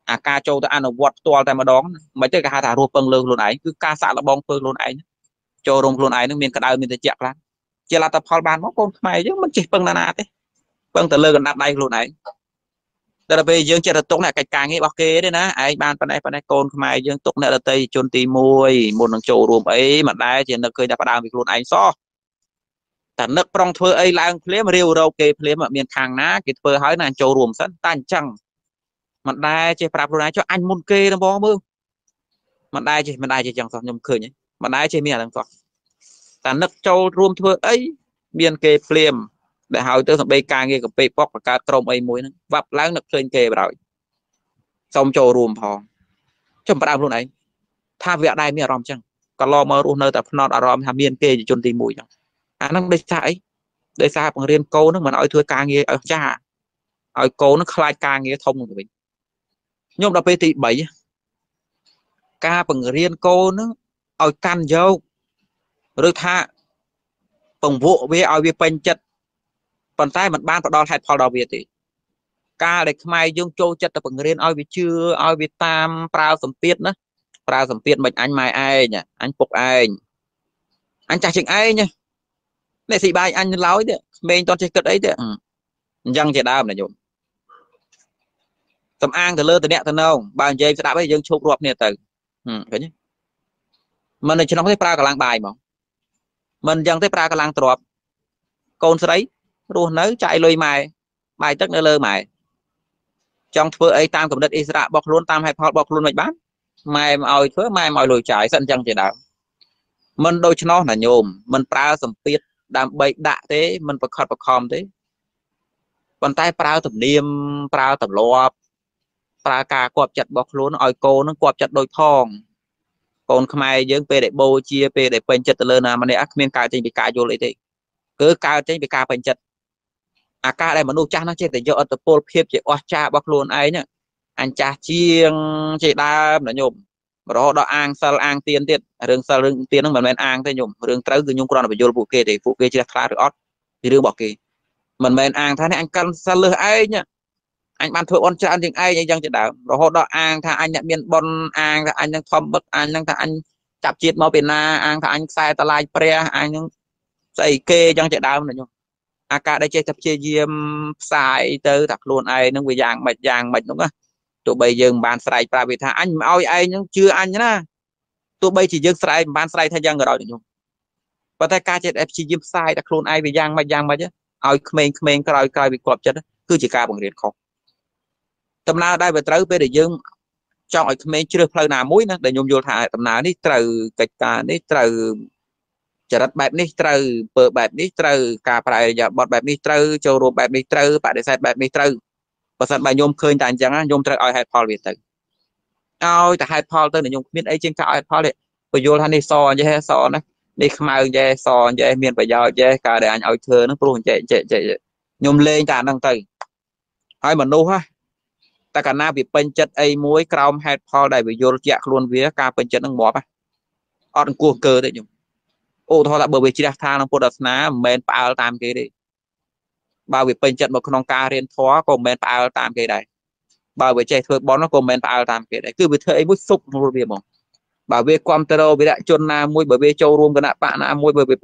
à ca châu ta ăn ở vọt to tại mà đón mấy cái hà thả ruột păng lời luôn ấy cứ ca xạ là bong păng luôn ấy châu rồng luôn ấy nó miền cả đời miền tây chẹt lắm chỉ là tập hòn bàn máu con mày chứ mình chỉ păng là nát đấy păng từ lời còn đặt đây luôn ấy đó là về dương chơi là tốt này cạch càng ấy bao kê đấy ná ấy ban phần này con mày dương tốt này là tây chôn tì môi một thằng châu ruộng ấy mà đây thì nó cười đã bắt đầu việc luôn ấy so tận nước trong thưa ấy là clip rêu đâu kê clip ở miền khang ná cái thưa hỏi là châu ruộng sẵn tan chẳng mặt đây chơi pháp luôn ấy cho anh môn kê nó bó mương mặt đây chỉ chẳng còn nhầm cười nhé mặt đây chơi miền làm còn tận nước châu ruộng thưa ấy miền kê clip để hỏi tới thằng bê ca nghe cái bê bóc và cá trôm ấy muối nó vấp láng nực lên kề rồi xong trồ ruộng hòn chấm bắt luôn ấy tha vẹn đây miền rom chăng còn lo mơ ruộng nơi tập non ở rom hàm miền kề chỉ chôn tì mùi chẳng à nó đây xa bằng riêng câu nó mà nói thưa ca nghe ở cha ở câu nó khai ca nghe thông của mình nhưng mà bê thì bảy ca bằng riêng câu nó ở can dâu rồi tha bằng vụ với ở việc bên chất còn tay mình ban vào đo hạt phao đào việt thì ca để mai dương châu chất tập người lên ao việt chưa ao việt tam prao sầm tiết nữa prao sầm tiết mình anh mai ai nhỉ anh phục anh chàng chị ai nhỉ này thì bài anh láo đấy mình toàn chơi cật ấy đấy răng trẻ đau này nhộn tầm an từ lơ từ nẹt từ nâu bàn dây sẽ đáp với dương châu ruột nè từ thế nhé mình là chỉ nói với prao cả làng bài mà mình dâng tới prao cả làng ruột còn đấy luôn nới chạy lôi mày mày tức nơi lơ mày trong phơi ấy tam cầm đất Israel bọc luôn tam hay bọc luôn mày bán mày mỏi phơi mày mỏi lùi chạy sẵn chẳng chỉ đạo mình đôi chân là nhôm mình prao sầm tiết đam bậy đạ thế mình bật khom thế bàn tay prao tẩm niêm prao tẩm loa prao cà quạt chặt bọc luôn ỏi cô nó quạt chặt đôi thòng còn mày dưỡng pe để bôi chia pe để bền chặt lên là mà để ác miên cài trên bị cài vô lại thế cứ cài trên bị cài bền chặt à ca đây mà nuôi cha nó chết để cho ở tập pol phep chỉ oa cha bóc luôn ấy nhá anh cha chiêng chị đam là nhôm rồi đó ăn sờ ăn tiền tiền rừng sờ rừng tiền nó mình men ăn thế nhôm rừng tới từ nhung con là phải vô phụ kê chưa khá được ót thì rừng bỏ kì mình men ăn thế này anh cần sờ lừa ấy nhá anh ban thôi on cha anh tiếng ấy nhá chẳng chị đảo rồi đó ăn thà anh nhận miền bon ăn thà anh đang thom bất ăn đang thà anh chạp chết mau bên na ăn thà anh sai ta lai pre anh xây kê chẳng chị đảo là nhôm à ca đây chơi tập chơi diêm sai tới tập luôn ai nó về vàng mệt đúng không tụi bây giờ bàn sai pra vì thà anh oi ai nhưng chưa anh nhá tụi bây chỉ dừng sai bàn sai thay giang rồi nhung và thay ca chơi fc diêm sai tập luôn ai về vàng mệt chứ oi mình cài bị cọp chết cứ chỉ ca bằng điện không tầm nào đây về tới về để dừng cho oi mình chưa được phơi nào muối nữa để nhung vô thả tầm nào đi từ cái ta đi từ chả đặt bẹp ní trừ bờ bẹp ní trừ cà phải giờ bọt bẹp ní trừ châu ruột bẹp ní trừ bạn để sai bẹp ní trừ và sẵn bài nhôm khơi tàn chẳng á nhôm trừ ỏi hạt phao việt tử ôi tại hạt phao tới để nhôm biết ấy trên cao hạt phao đấy bây giờ thanh đi so như thế so này đi màu như so như miền bây giờ như cả để anh ỏi thừa nó luôn chạy nhôm lên cả năng tử ai mà nô ha ta cả na bị bên chất ấy muối crom hạt phao đầy bây giờ chạy luôn vía cà bên chất đang bỏ à ăn cua cơ đấy nhung ô thôi là bởi vì chỉ đặt tha nó có đặt ná men pal tam cái đấy bao việc bên trận một con ca riêng thó còn men pal tam cái đấy bao việc chạy thôi bón nó còn men pal tam cái đấy cứ bị thấy bút súc luôn việc mà bảo vệ quan tơ với đại chôn na môi bởi vì châu luôn cái nạ bạn na môi bởi vì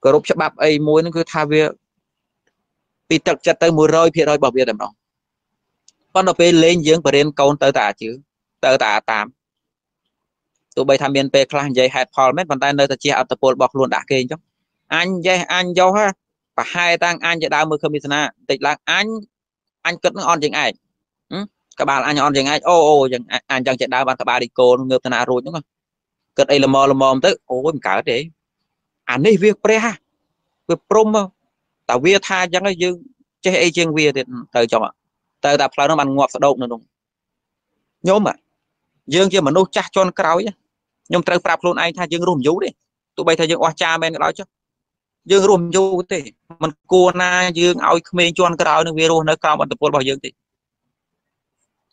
cờ rục chắp bắp ấy môi nó cứ tha việc bị tật chặt tới mùi rơi thì rơi bảo vệ làm đó con nó về lên giếng và đến câu tơ tả chứ tơ tả tám tụi bây tham biên pê khăn dây hạt phò mét bàn tay nơi ta chia tập bột bọc luôn đã kê chứ anh dây anh dâu ha và hai tăng anh dây đau mưa không biết na tịch là anh cất nó on chừng ai các bạn anh on chừng ai ô chừng anh chẳng chạy đau bạn các bạn đi cô ngược ta rồi đúng không cất đây là mồm tới ôi cả đấy anh đi việc pre ha việc prom tao việc tha chẳng là dương chơi ai chơi việc thì từ chồng ạ từ tập phao nó bằng ngọt đậu nữa đúng nhóm mà dương chưa mà nô cha cho cái nhưng từ pháp luôn anh thay dương rùm dấu đi tụi bây thay dương oa cha men cái đó chứ dương rùm dấu thì mình cua na dương ao men cho cái đó nó video nó cao bằng tập bao dương thì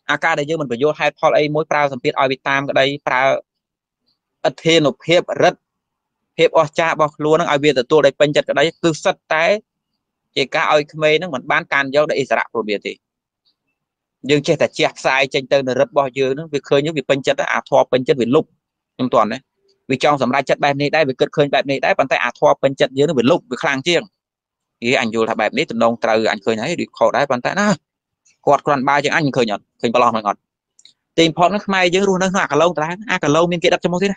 ak đây dương mình phải vô hai thoi ấy mối prao sầm tiết ao việt tam cái đây prao ตีนพอดนั้นខ្មែរយើងរស់នៅក្នុងអាកឡុងតឡាអាកឡុងមានគេ nhôm giờ hay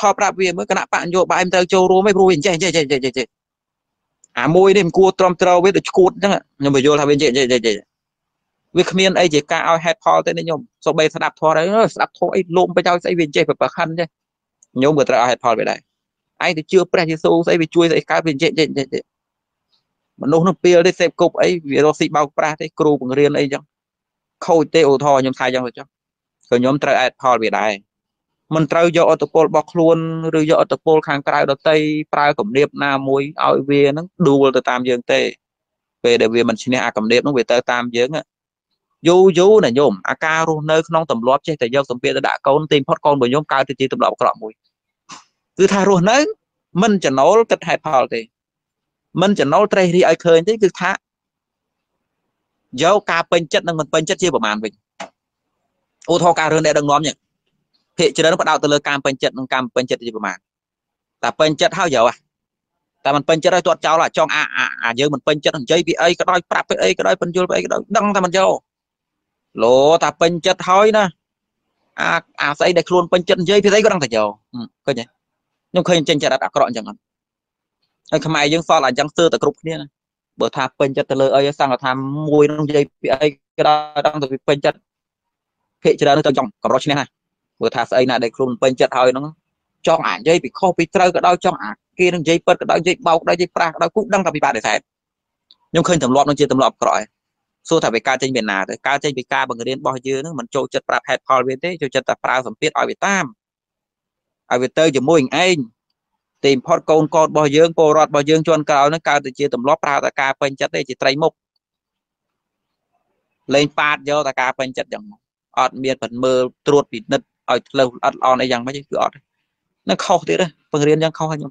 pop rap về mới cái nắp bạn vô bài em tao châu rô mấy bro hiện chạy à môi đêm cua trom trâu với được cút đó nhưng mà vô là bên chạy việc miền ấy chỉ cao hay pop thế nên nhôm sau đây đạp thò đấy đạp thò ấy lôm bây giờ sẽ về chạy phải bật khăn chứ nhôm vừa tao hay pop về đây anh thì chưa phải Giêsu sẽ về chui sẽ cá về chạy mà nô nó pia để xem cục ấy về đó xịt bao pra thế kêu bằng riêng ấy chẳng khôi teo thò nhôm thay chẳng rồi chứ rồi nhôm tao hay pop về đây mình trao do ô tô pol bọc luôn rồi do ô tô pol khang trao đầu tây trao cẩm điệp na muối ao về nó đuôi từ tam dương tê về để về mình xin à cẩm điệp nó về tới tam dương á vú vú này nhôm à ca luôn nơi nông tầm lót chơi tại do tầm bia đã câu tìm hot con bởi nhôm cao thì chỉ tầm lọt cọ muối cứ tha luôn đấy mình chỉ nói cách hẹp hòi thì mình chỉ nói tây thì ai khơi thế cứ tha do ca bên chất năng mình bên chất chia vào màn mình ô thô ca rừng đây đang ngóm nhỉ thì cho nên nó bắt đầu từ lời cam bên chất gì mà ta bên chất hao dầu à ta mình bên chất đây tuột cháu là trong à giờ mình bên chất thằng chơi bị ấy cái đôi prap ấy cái đôi bên vô ấy cái đôi đăng ta mình vô lỗ ta bên chất hói nè à xây đây luôn bên chất chơi thì thấy có đăng thằng dầu coi nhỉ nhưng khi trên chợ đã cọt chẳng hạn anh không ai dưng so là chẳng xưa ta cục kia bữa tha bên chất từ lời ấy sang là tham mui nó chơi bị ấy cái đôi đăng rồi bên chất thì cho nên nó trong còn đó chứ này vừa thả xây này để khuôn bên chất hơi nó cho ảnh dây bị khô bị trơ cái đôi cho ảnh kia nó dây bớt cái đôi dây bao cái đôi dây pra cái đôi cũng đang gặp bị bạn để thẻ nhưng khi thầm lọt nó chưa thầm lọt rồi xua thả về ca trên biển nào thì ca trên bị ca bằng người đến bao nhiêu nó mình trôi chất pra hẹp hòi bên thế trôi chất tập pra sẩm biết ở Việt Nam ở Việt Tây chỉ môi hình anh tìm hot con bao nhiêu cô rọt bao nhiêu cho anh cao nó cao thì chưa thầm lọt pra ta ca bên chất đây chỉ trai mục lên pad vô ta ca bên chất chẳng ọt miệt phần mơ truột bị nứt ở lâu ăn on này rằng mấy cái cửa nó khâu thế đó phần riêng rằng khâu hay nhung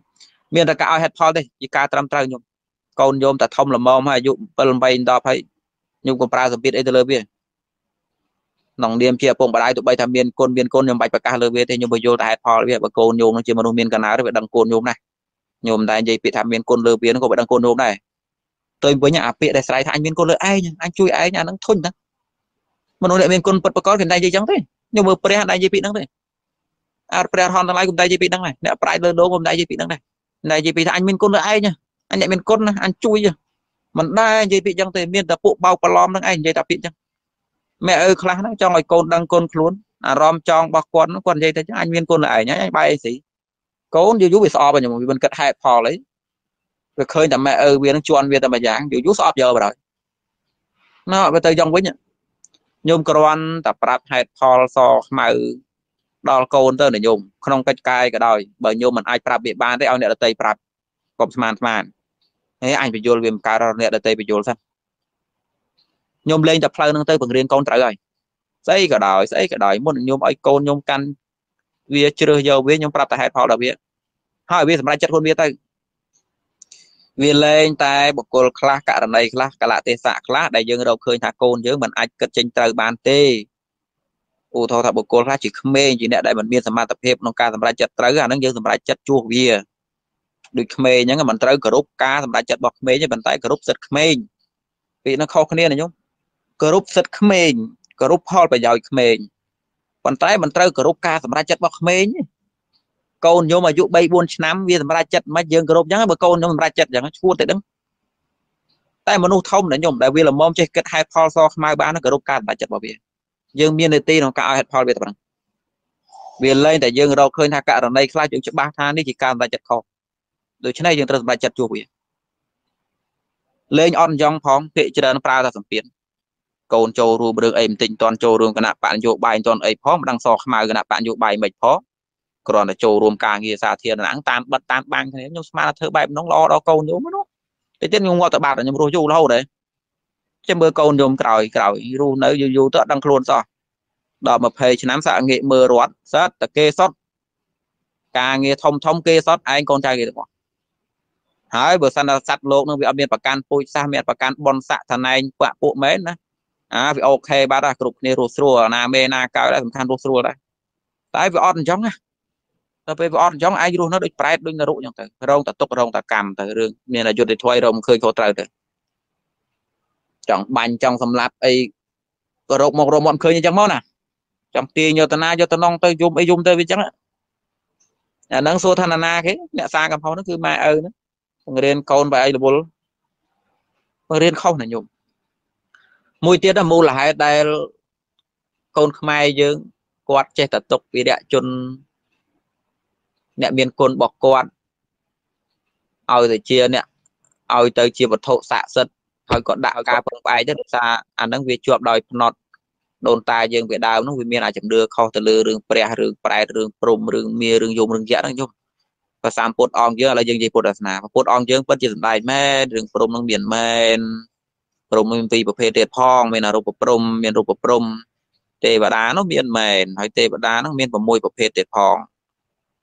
miền ta cạo hết phao đây chỉ ca trăm trâu nhung còn nhôm ta thông là mom hay dụng phần bay đo phải nhung còn pra rồi biết ấy từ lâu biết nòng điềm chia cùng bà đại tụi bay tham miền côn nhung bạch bạc ca lâu biết thế nhung bây giờ ta hết phao biết bà côn nhung nó chỉ mà nông miền cả ná rồi đằng côn nhung này nhôm đại gì bị tham miền côn lâu biết nó còn bị đằng côn nhung này tôi với nhà bịa để xài anh miền côn lợi ai nhung anh chui ai nhà nó thôn đó mà nó lại miền côn bật bạc có hiện nay gì chẳng thế nhưng mà pre đại gì bị đắng đấy, pre hòn lại cũng đại gì bị đắng này, nè pre lên đố cũng đại gì bị đắng này, đại gì bị anh miền côn là ai nhá, anh nhẹ miền côn này, anh chui nhá, mình đại gì bị chẳng thì miền tập bộ bao palom đang anh gì tập bị chẳng, mẹ ơi khá nó cho người côn đang côn luôn, rom tròn bạc quần gì thế chứ anh miền côn là ai nhá, anh bay gì, côn vừa vú bị sọp rồi nhưng mà mình cất hẹp phò lấy, rồi khơi tầm mẹ ơi viên nó chuồn viên tầm mày giảng vừa vú sọp giờ rồi, nó bây giờ dòng với nhá. Nhôm cron tập rap hay thol so màu đo cồn tơ để nhôm không cách cai cả đời bởi nhôm mình ai rap bị ban đấy ao nẹt tây rap còn man thế anh bị vô viêm cá rồi nẹt tây bị vô sao nhôm lên tập play nâng tây bằng riêng con trở rồi xây cả đời muốn nhôm ấy cồn nhôm can vía chưa giờ vía nhôm rap tại hay thol là vía hỏi vía làm lại chất hôn vía tây viên lên tai bọc cồn class cả đầm này class cả lạ tê xạ class đại dương đâu khơi thả cồn dương mình ai cất trên trời bàn tê u thọ thả bọc cồn class chỉ khmer chỉ đại mình biên tập hiệp nông ca làm ra chặt tới à nông dân làm ra chặt chua bia được khmer những cái mình tới group ca làm ra chặt bọc khmer như mình tại group sệt khmer vì nó khó khăn này nhung group sệt khmer group hall phải giỏi khmer mình tới group ca làm ra chặt bọc khmer côn vô mà dụ bay buôn năm viên ra chật mà dương gồm nhá mà côn nó ra chật chẳng chua tại đứng tại mà nô thông để nhung đại viên là mong chơi kết hai pho so mai bán nó gồm cả ra chật bảo vệ dương miên này ti nó cả hết pho về tập viên lên tại dương đâu khơi thà cả đằng đây khai chuyện cho ba than đi chỉ cam ra chật khô Đối với này chúng ta sẽ bài chặt chuột vậy. Lên on dòng phong kệ cho đến pra ra sầm biến. Còn châu rùa được em tình toàn châu rùa cái nạp bạn dụ bài toàn ấy phó đang sò mà cái nạp bạn dụ bài mệt phó. Còn là châu rùa càng nghe xa thiên là tan bật tan băng thế nhưng mà thơ bài nó lo đó câu nhúng nó. Thế tiên ngôn ngọt bạc là nhung rùa lâu đấy. Chém bơ câu nhung cày cày rùa nấy dù tớ đang luôn sao. Đó mà phê cho nám xạ nghệ mơ rót sát ta kê sót. Càng nghe thông thông kê sót anh con trai kìa. Hãy bữa săn là sắt lộn nó bị âm miền bạc can pôi xa miền bạc can bon xạ thần anh quạ bộ mến á. À vì ok ba ra cục nê rô srua na mê na cao đấy thằng than rô srua đấy. Tại vì ọt giống á. Tại vì ọt giống ai rô nó được pride đôi nó rụng nhộng từ. Rông ta tốc rông ta cầm từ rương nên là dột để thoai rông khơi khô trời từ. Chẳng bành trong xâm lạp ấy có rộng một rộng mọn khơi như chẳng món à. Chẳng tiền nhiều tần na cho tần nong tới zoom ấy zoom tới với chẳng á. Nắng xua than na cái nè xa cầm phao nó cứ mai ơi nữa. Người điên con và ai là bố. Người điên không là nhung. Mùi tiết là mù là hai tay con khmai dương quạt che tật tục vì đã chôn nẹ miền côn bọc con ôi rồi chia nè ôi tới chia một thụ xạ sật thôi còn đạo ca phần bài rất xa ăn đang việc chuộc đòi nọt đồn tài dương về đào nó vì miền ai chẳng đưa kho từ lư rừng pre rừng pre rừng prom rừng mía rừng dùng rừng dã đang dùng và sam put on dương là dương gì put là nào put on dương vẫn chỉ bài mẹ rừng prom đang biển mẹ prom miền tây bờ tây phong miền nào ruột prom miền ruột prom tây bờ đá nó miền mềm hay tây bờ đá nó miền bờ môi bờ tây phong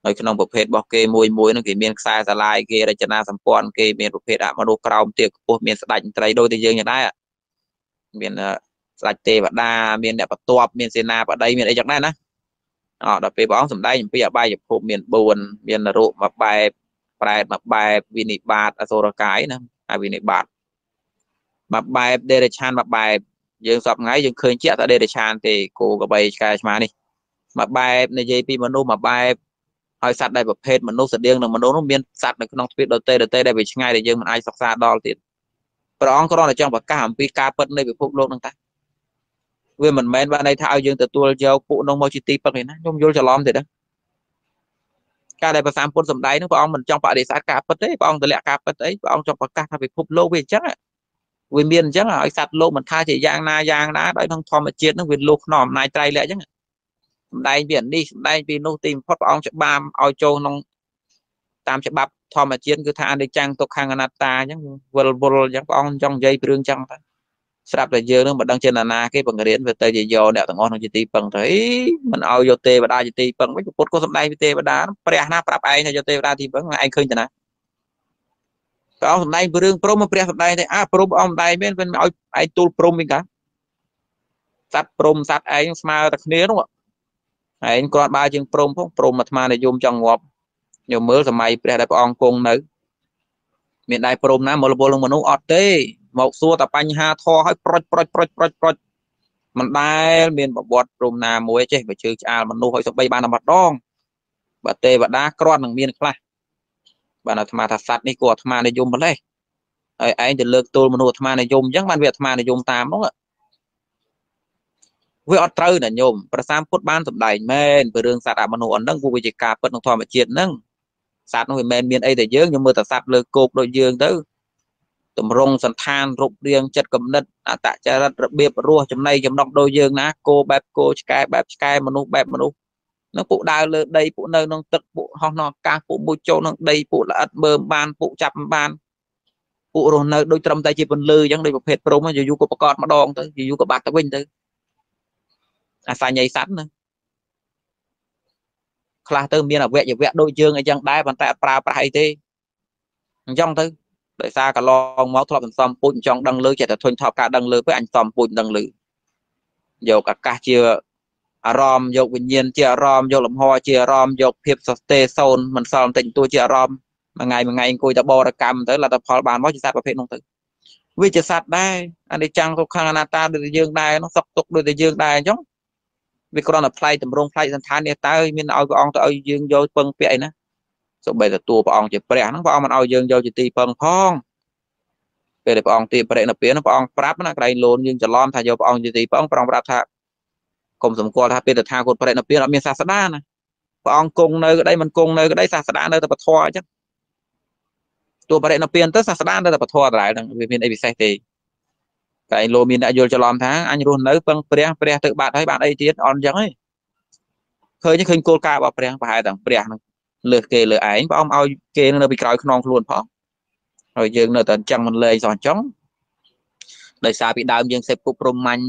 rồi khi nông bờ tây bọc kê môi môi nó kì miền xa xa lai kê ra chân na sầm quan kê miền bờ tây đã mà đô cầu tiệc của miền sạch trái đôi tây dương như đây à miền sạch tây bờ đá miền đẹp bờ toạp miền sena bờ đây miền ấy chẳng đây nè à đập tây bóng sầm đây những bây giờ bay nhập hộ miền buồn miền là ruột mà bay bay mà bay vì nị bạt ở sora cái nè à vì nị bạt mà bài đề để chan mà bài dương sập ngay dương khơi chết ở đề để chan thì cô có bài cái mà đi mà bài này JP mà nô mà bài hỏi sát đây bậc hết mà nô sát điên là mà nô nó biên sát này không biết đầu tê đây bị ngay để dương mà ai sọc xa đo thì còn có đó là trong bậc cao hàm vi ca bận đây bị phục lộn đang ta về mình men vào đây thao dương từ tua dâu cụ nông mau chi ti bậc này nó nhung vô cho lom thì đó cái đây bậc sam quân sầm đáy nó bọn mình trong bậc để sát ca bận đấy bọn từ lẹ ca bận đấy bọn trong bậc cao bị phục lộn về chắc vì miền chắc là sạt lô mình tha chỉ giang na giang đá đói thằng thò mà chết nó quyền lục nòm này trai lẽ chắc đây biển đi đây vì nô tìm phát ông chợ bam ao châu nông tam chợ bắp thò mà chiến cứ tha đi trang tục hàng anata nhá vừa vừa nhá ông trong dây đường trong ta sạp là dưa nó mà đang trên là na cái bằng cái đến về tây dây dò đẹo thằng ngon thằng chị ti bằng thấy mình ao vô tê và đa chị ti bằng mấy cái cốt có sắm đây tê và đá prea na prap ai này vô tê và đa thì vẫn anh khơi thế này ông này vừa đường prom pre sập đây à prom ông đây bên bên ai tool prom mình cả sát prom sát ai mà đặc nghĩa đúng không ạ anh còn ba chương prom phong prom mà này dùng trong ngọt nhiều mớ rồi mày pre đại ông cùng nữ miền đại prom ná một bộ lông mà nó ọt tê một xua tập anh ha thò hơi proj proj proj proj proj mình đây miền bảo bọt prom nà muối chứ phải chơi à mình nuôi hơi sập bay ba năm mặt đong và tê và đá con bằng miền kia bạn tham gia sát này của tham gia dùng đấy, anh thì lược tôi mà nuôi tham gia dùng chẳng ban việc tham gia dùng tam đúng không ạ? Với ở trâu là nhôm, bà sam cốt ban tập đẩy men, vừa đường sát à mà nuôi nâng vui chỉ cà phật nông thọ mà chuyện nâng, sát nuôi men miền ấy để dướng nhưng mà tập sát lược cột đội dương tới, tụm rong sần than rụng riêng chất cầm đất, tạ cha đất biệt rùa chấm này chấm nọc đôi dương ná cô bẹp sky mà nuôi bẹp mà nuôi nó phụ đào lên đây phụ nơi nó tật phụ ho nó ca phụ môi châu nó đây phụ là ất bơ ban phụ chập ban phụ rồi nơi đôi trầm tay chỉ phần lư chẳng đây một hết pro mà dù dù có bạc cọt mà đòn tới dù dù có bạc ta quên tới à xài nhảy sẵn nữa là từ miền là vẽ đôi chương ấy chẳng đá bàn tay pra pra hay thế trong tới để xa cả lon máu thọ xong phụ trong đằng lư chạy thật thuần thọ cả đằng lư với anh xong phụ đằng lư dầu cả ca chia rom dục bình nhiên chia rom dục lầm hoa chia rom dục hiệp tê son mình xong tình tôi chia rom mà ngày anh coi ta bo ra cầm tới là tập phò bàn mới chỉ sát vào phê nông tử vì chỉ sát đây anh đi chăng không khang anata được dương đây nó sập tục được dương đây giống vì con là play tầm rong play dân than để tới miền ao của ông tới dương vô phân vậy nữa rồi bây giờ tua của ông chỉ bẻ nó của ông mình ao dương vô chỉ tì phân phong về để ông tì bẻ nó bẻ nó của ông práp nó cái lồn dương chỉ lom thay vô ông chỉ tì phân phong práp thà cùng sủng qua tháp bên thang cột bên là miền sa đa này, và ông cung nơi cái đây mình cung nơi cái đấy sa đa nơi ta bật thoa chứ, ตัวประเด็นนับเปลี่ยนตั้งศาสนาได้แต่ปัทวาได้ดังเป็นอภิเษกตีแต่โลมินได้โยนจะล้อมทั้งอันรุ่นนั้นเป็นเปรียงเปรียงตึกบาทให้บาทไอจีอ่อนจังเลยเคยจะขึ้นโกลกาบอกเปรียงไปหายต่างเปรียงเลือกเกลือไอ้ป้าองเอาเกลือไปกลายขนองล้วนเพราะrồi dương nữa tận chân mình lê giòn chóng đời xa bị đau dương xếp cục rung mạnh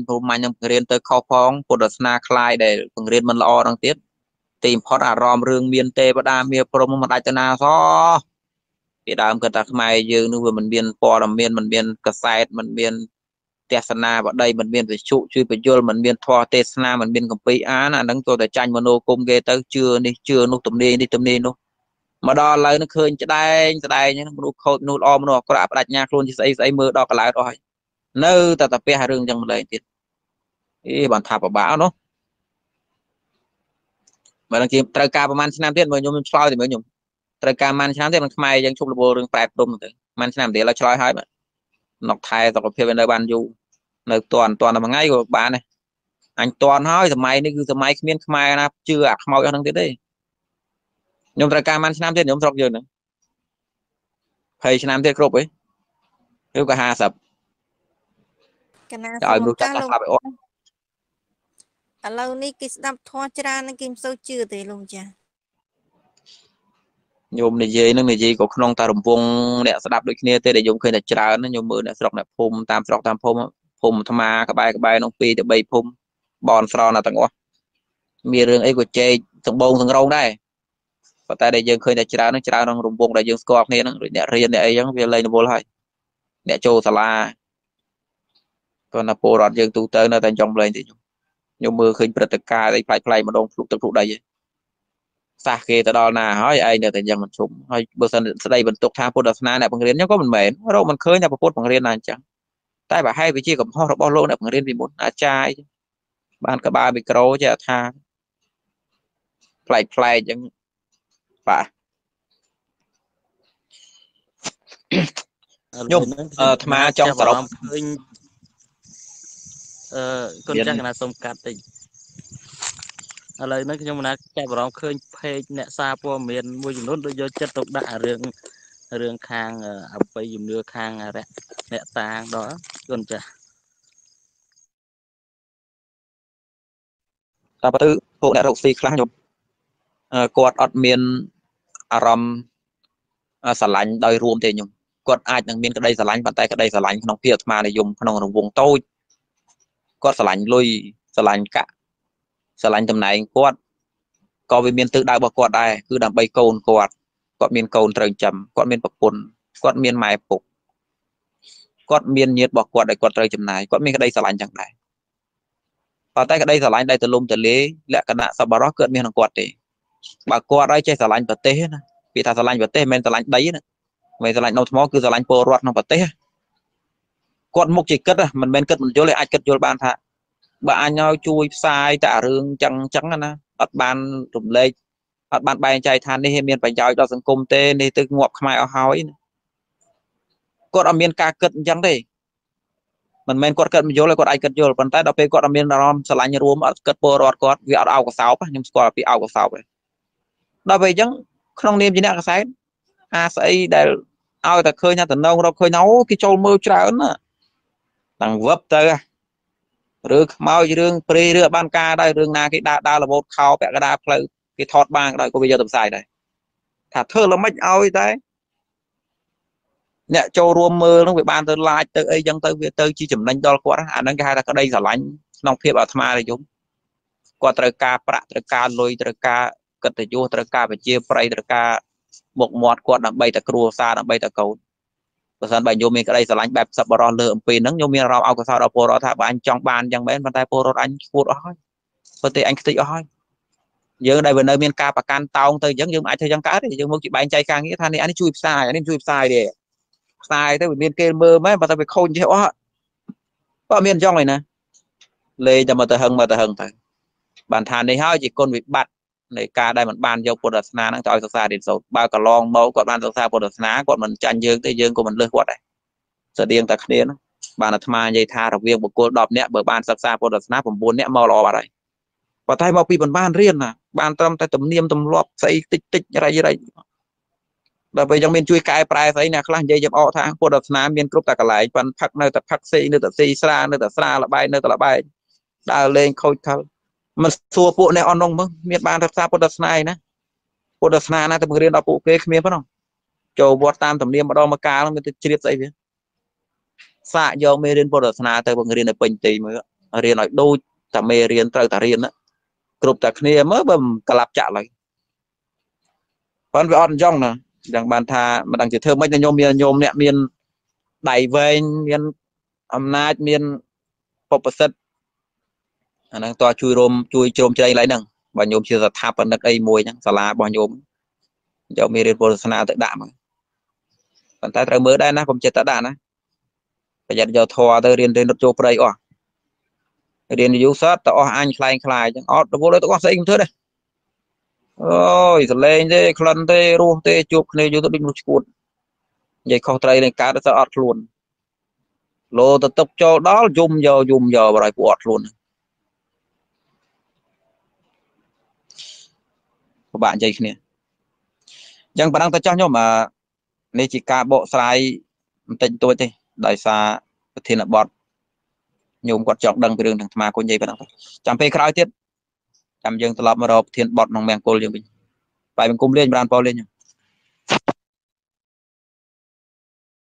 nhằm riêng tới khao phong của đất na khai để phần riêng mình lo đang tiết tìm phót à ròm rương biên tê và đa miêu prom mà đại chân nào so bị đau cơ tạc mày dương nữa vừa mình biên po làm biên mình biên cờ sai mình biên tesna vào đây mình biên về trụ chui về vô mình biên thoa tesna mình biên cầm pi á là đấng tôi để tranh mono cung ghê tới chưa nô tụm đi luôn mà đo lời nó khơi cho đây nhé nó khôi nó om nó có đã đặt nhà luôn chứ xây mưa đo cả lại rồi nơi ta tập hai rừng trong lời thì bản thảo bảo bão nó mà đăng ký trai ca man sinh năm tiết mới nhung soi thì mới nhung trai ca man sinh năm tiết mai dân chụp bộ rừng đẹp đùng man sinh năm tiết là soi hai bạn nọc thai tập phía bên đây ban du nơi toàn là ngay của bạn này anh toàn hỏi thì mày miên mai là chưa ạc mau cho thằng tiết đi nhóm trai ca man sinh năm tiết nhóm sọc giờ nữa thầy sinh năm tiết cướp ấy nếu cả hà sập cái nào ở lâu ní cái đập thoa ra nó kim sâu chưa thì luôn chả nhôm này gì năng này gì có non ta đồng vuông để đập được kia để dùng khơi để chả nó nhôm mượn để sọc này phum tam sọc tam phum tham ma các bài nông pì để bay phum bòn sò là tặng quá mi rừng ấy của chơi thằng bông thằng râu đây và ta để dùng khơi để chả nó đồng vuông để dùng sọc này nó để riêng để ấy về lấy nó vô lại để trâu sala còn là bộ rọt dương tu tới nó đang trong lên thì nhưng mưa khinh bật tất cả đây phải mà đông phục tập tụ đây xa kia ta đo là hỏi ai nữa thì rằng mình súng hơi bơ sân đây mình tục tham phô đợt na này bằng riêng nhóc có mình mệt đâu mình khơi nhà phô bằng riêng này chẳng tay bà hay bị chia gặp ho bao lô này bằng riêng vì muốn à trai bạn cả ba bị cấu chả tha phải chẳng bà nhung tham trong sòng con chắc là sông cát tỉnh lời nói nhưng mà chạy vào đó khơi phê nè xa qua miền mua dùng nốt đôi do chất độc đã rương khang ập bay dùng đưa khang nè tàng đó con chả ta bắt tự hộ đại độc si khá nhung quạt ọt miền aram sả lạnh đời ruộng thì nhung quạt ai đang miền cái đây sả lạnh bàn tay cái đây sả lạnh nòng kia mà để dùng nòng vùng tôi có sờ lạnh lui sờ lạnh cả sờ lạnh tầm này quạt có về miền tự đại bạc quạt đây cứ làm bay cồn quạt quạt miền cồn trời chậm quạt miền bạc cồn quạt miền mài phục quạt miền nhiệt bạc quạt đại quạt trời chậm này quạt miền cái đây sờ lạnh chẳng này vào tay cái đây sờ lạnh đây từ lùm từ lế lại cả nạ sờ bờ rót cướp miền hàng quạt thì bạc quạt đây chơi sờ lạnh vật tế nè bị thà sờ lạnh vật tế men sờ lạnh đấy nè mày sờ lạnh nấu món cứ sờ lạnh bò rót nó vật tế con mục chỉ cất mình bên cất mình chỗ lại ai cất vô ban thà bà nhoi chui sai tạ rương trắng trắng anh á bắt ban trùm lên bắt ban bay chạy than đi miền phải giỏi cho dân công tên đi từ ngọc mai ao hói con ở miền ca cất trắng đi mình men con cất mình chỗ lại con ai cất vô còn tay đó pe con ở miền rom sờ lại như ruộng ở cất bờ rọt con vì ở ao của sáu nhưng còn bị ao của sáu vậy đó về trắng không niêm chỉ nè cái sấy à sấy để ao ta khơi nha tận nông đâu khơi nấu cái trâu mưa trào nữa tăng vấp tới rước mau rương pre rước ban ca đây rương na cái đa là một khâu bẻ cái đa pleu cái thọt bang đây có bây giờ tầm xài đây thả thơ là mách ơi đấy nè châu ruộng mưa nó bị ban tới lại tới ấy dân tới việt tới chi chấm đánh cho quá anh đang cái hai là cái đây giả lánh nông phiệp ở tham này chúng qua trời ca prạ trời ca lôi trời ca cật trời vua trời ca phải chia prey trời ca một mọt qua đằng bay ta cua xa đằng bay ta cầu và sân bài nhôm mình cái đây sờ lạnh bẹp sập bờ lơ pin nắng nhôm mình rau ao của sao đó po đó thà bạn trong bàn chẳng mấy bàn tay po đó anh cuột ói, có thể anh thích ói. Giờ đây vừa nơi miền ca và can tàu tới giống như ai thấy giống cá thì giống một chị bạn chạy càng nghĩ than này anh chui sai anh chui sai để sai tới miền kia mơ mấy mà tao phải khôn chứ ói. Có miền trong này nè, lê cho mà tờ hưng thôi. Bàn than này hao chỉ con bị bạt này ca đây mình ban vô Podasna nó cho xa đến số bao cả long mẫu còn ban xa Podasna còn mình tranh dương tới dương của mình lơ quạt này giờ điên ta kia nó bạn là tham gia dây tha đặc biệt một cô đọp nè bởi ban xa Podasna còn buồn nè mau lo bà này và thay mau pi bằng ban riêng là ban tâm tay tầm niêm tầm lọp xây tích ra đây Đập bây giờ mình chui cài prai thấy nè, khăn dây dập ọ thang, quần đập nám miên cướp tạc lại, phần phật nơi tật phật xì nơi tật xì xa nơi tật xa là bay nơi tật là bay, đào lên khôi thâu, mình xua bộ này on nông bông, miên ban thật xa quần đập này nè, quần đập này nè, tụi mình lên đào bộ kê miên phải không? Châu bọt tam thẩm niệm mà đo mà cá nó mới chia đứt dây vậy. Xa giờ mình lên quần đập này tụi mình lên để bình tì mới, riêng nói đôi, tụi mình riêng tao tụi riêng đó, cướp tạc này mới bầm cả lạp chạ lại, còn về on trong nè. Đang bàn thà mà đang chỉ thơ mấy nhôm nè miền đẩy về miền âm na miền phổ phật đang to chui rôm chơi lấy nằng và nhôm chưa giật tháp vẫn được đây mùi nhá xả lá bỏ nhôm giờ miền phổ sana tự đạm còn ta tới mới đây na không chơi tự đạm á bây giờ giờ thò tới điền tới nốt châu đây ó điền yếu sát tao anh khai chẳng ó vô đây tao có xây kim thứ đây ôi lên thế khăn thế ru thế chụp này vô tôi định một cuộn vậy không thấy này cá nó sẽ ọt luôn lô tập tập cho đó dùng giờ vào lại cuộn luôn các bạn chơi này chẳng bạn đang ta cho nhau mà nên chỉ cả bộ sai tình tôi đi đại xa thì là bọt nhung quạt chọc đằng về đường thằng mà con dây bạn chẳng phải khai tiết. Cảm ơn các bạn đã theo dõi và ủng hộ cho kênh lalaschool để không bỏ lỡ những video hấp dẫn.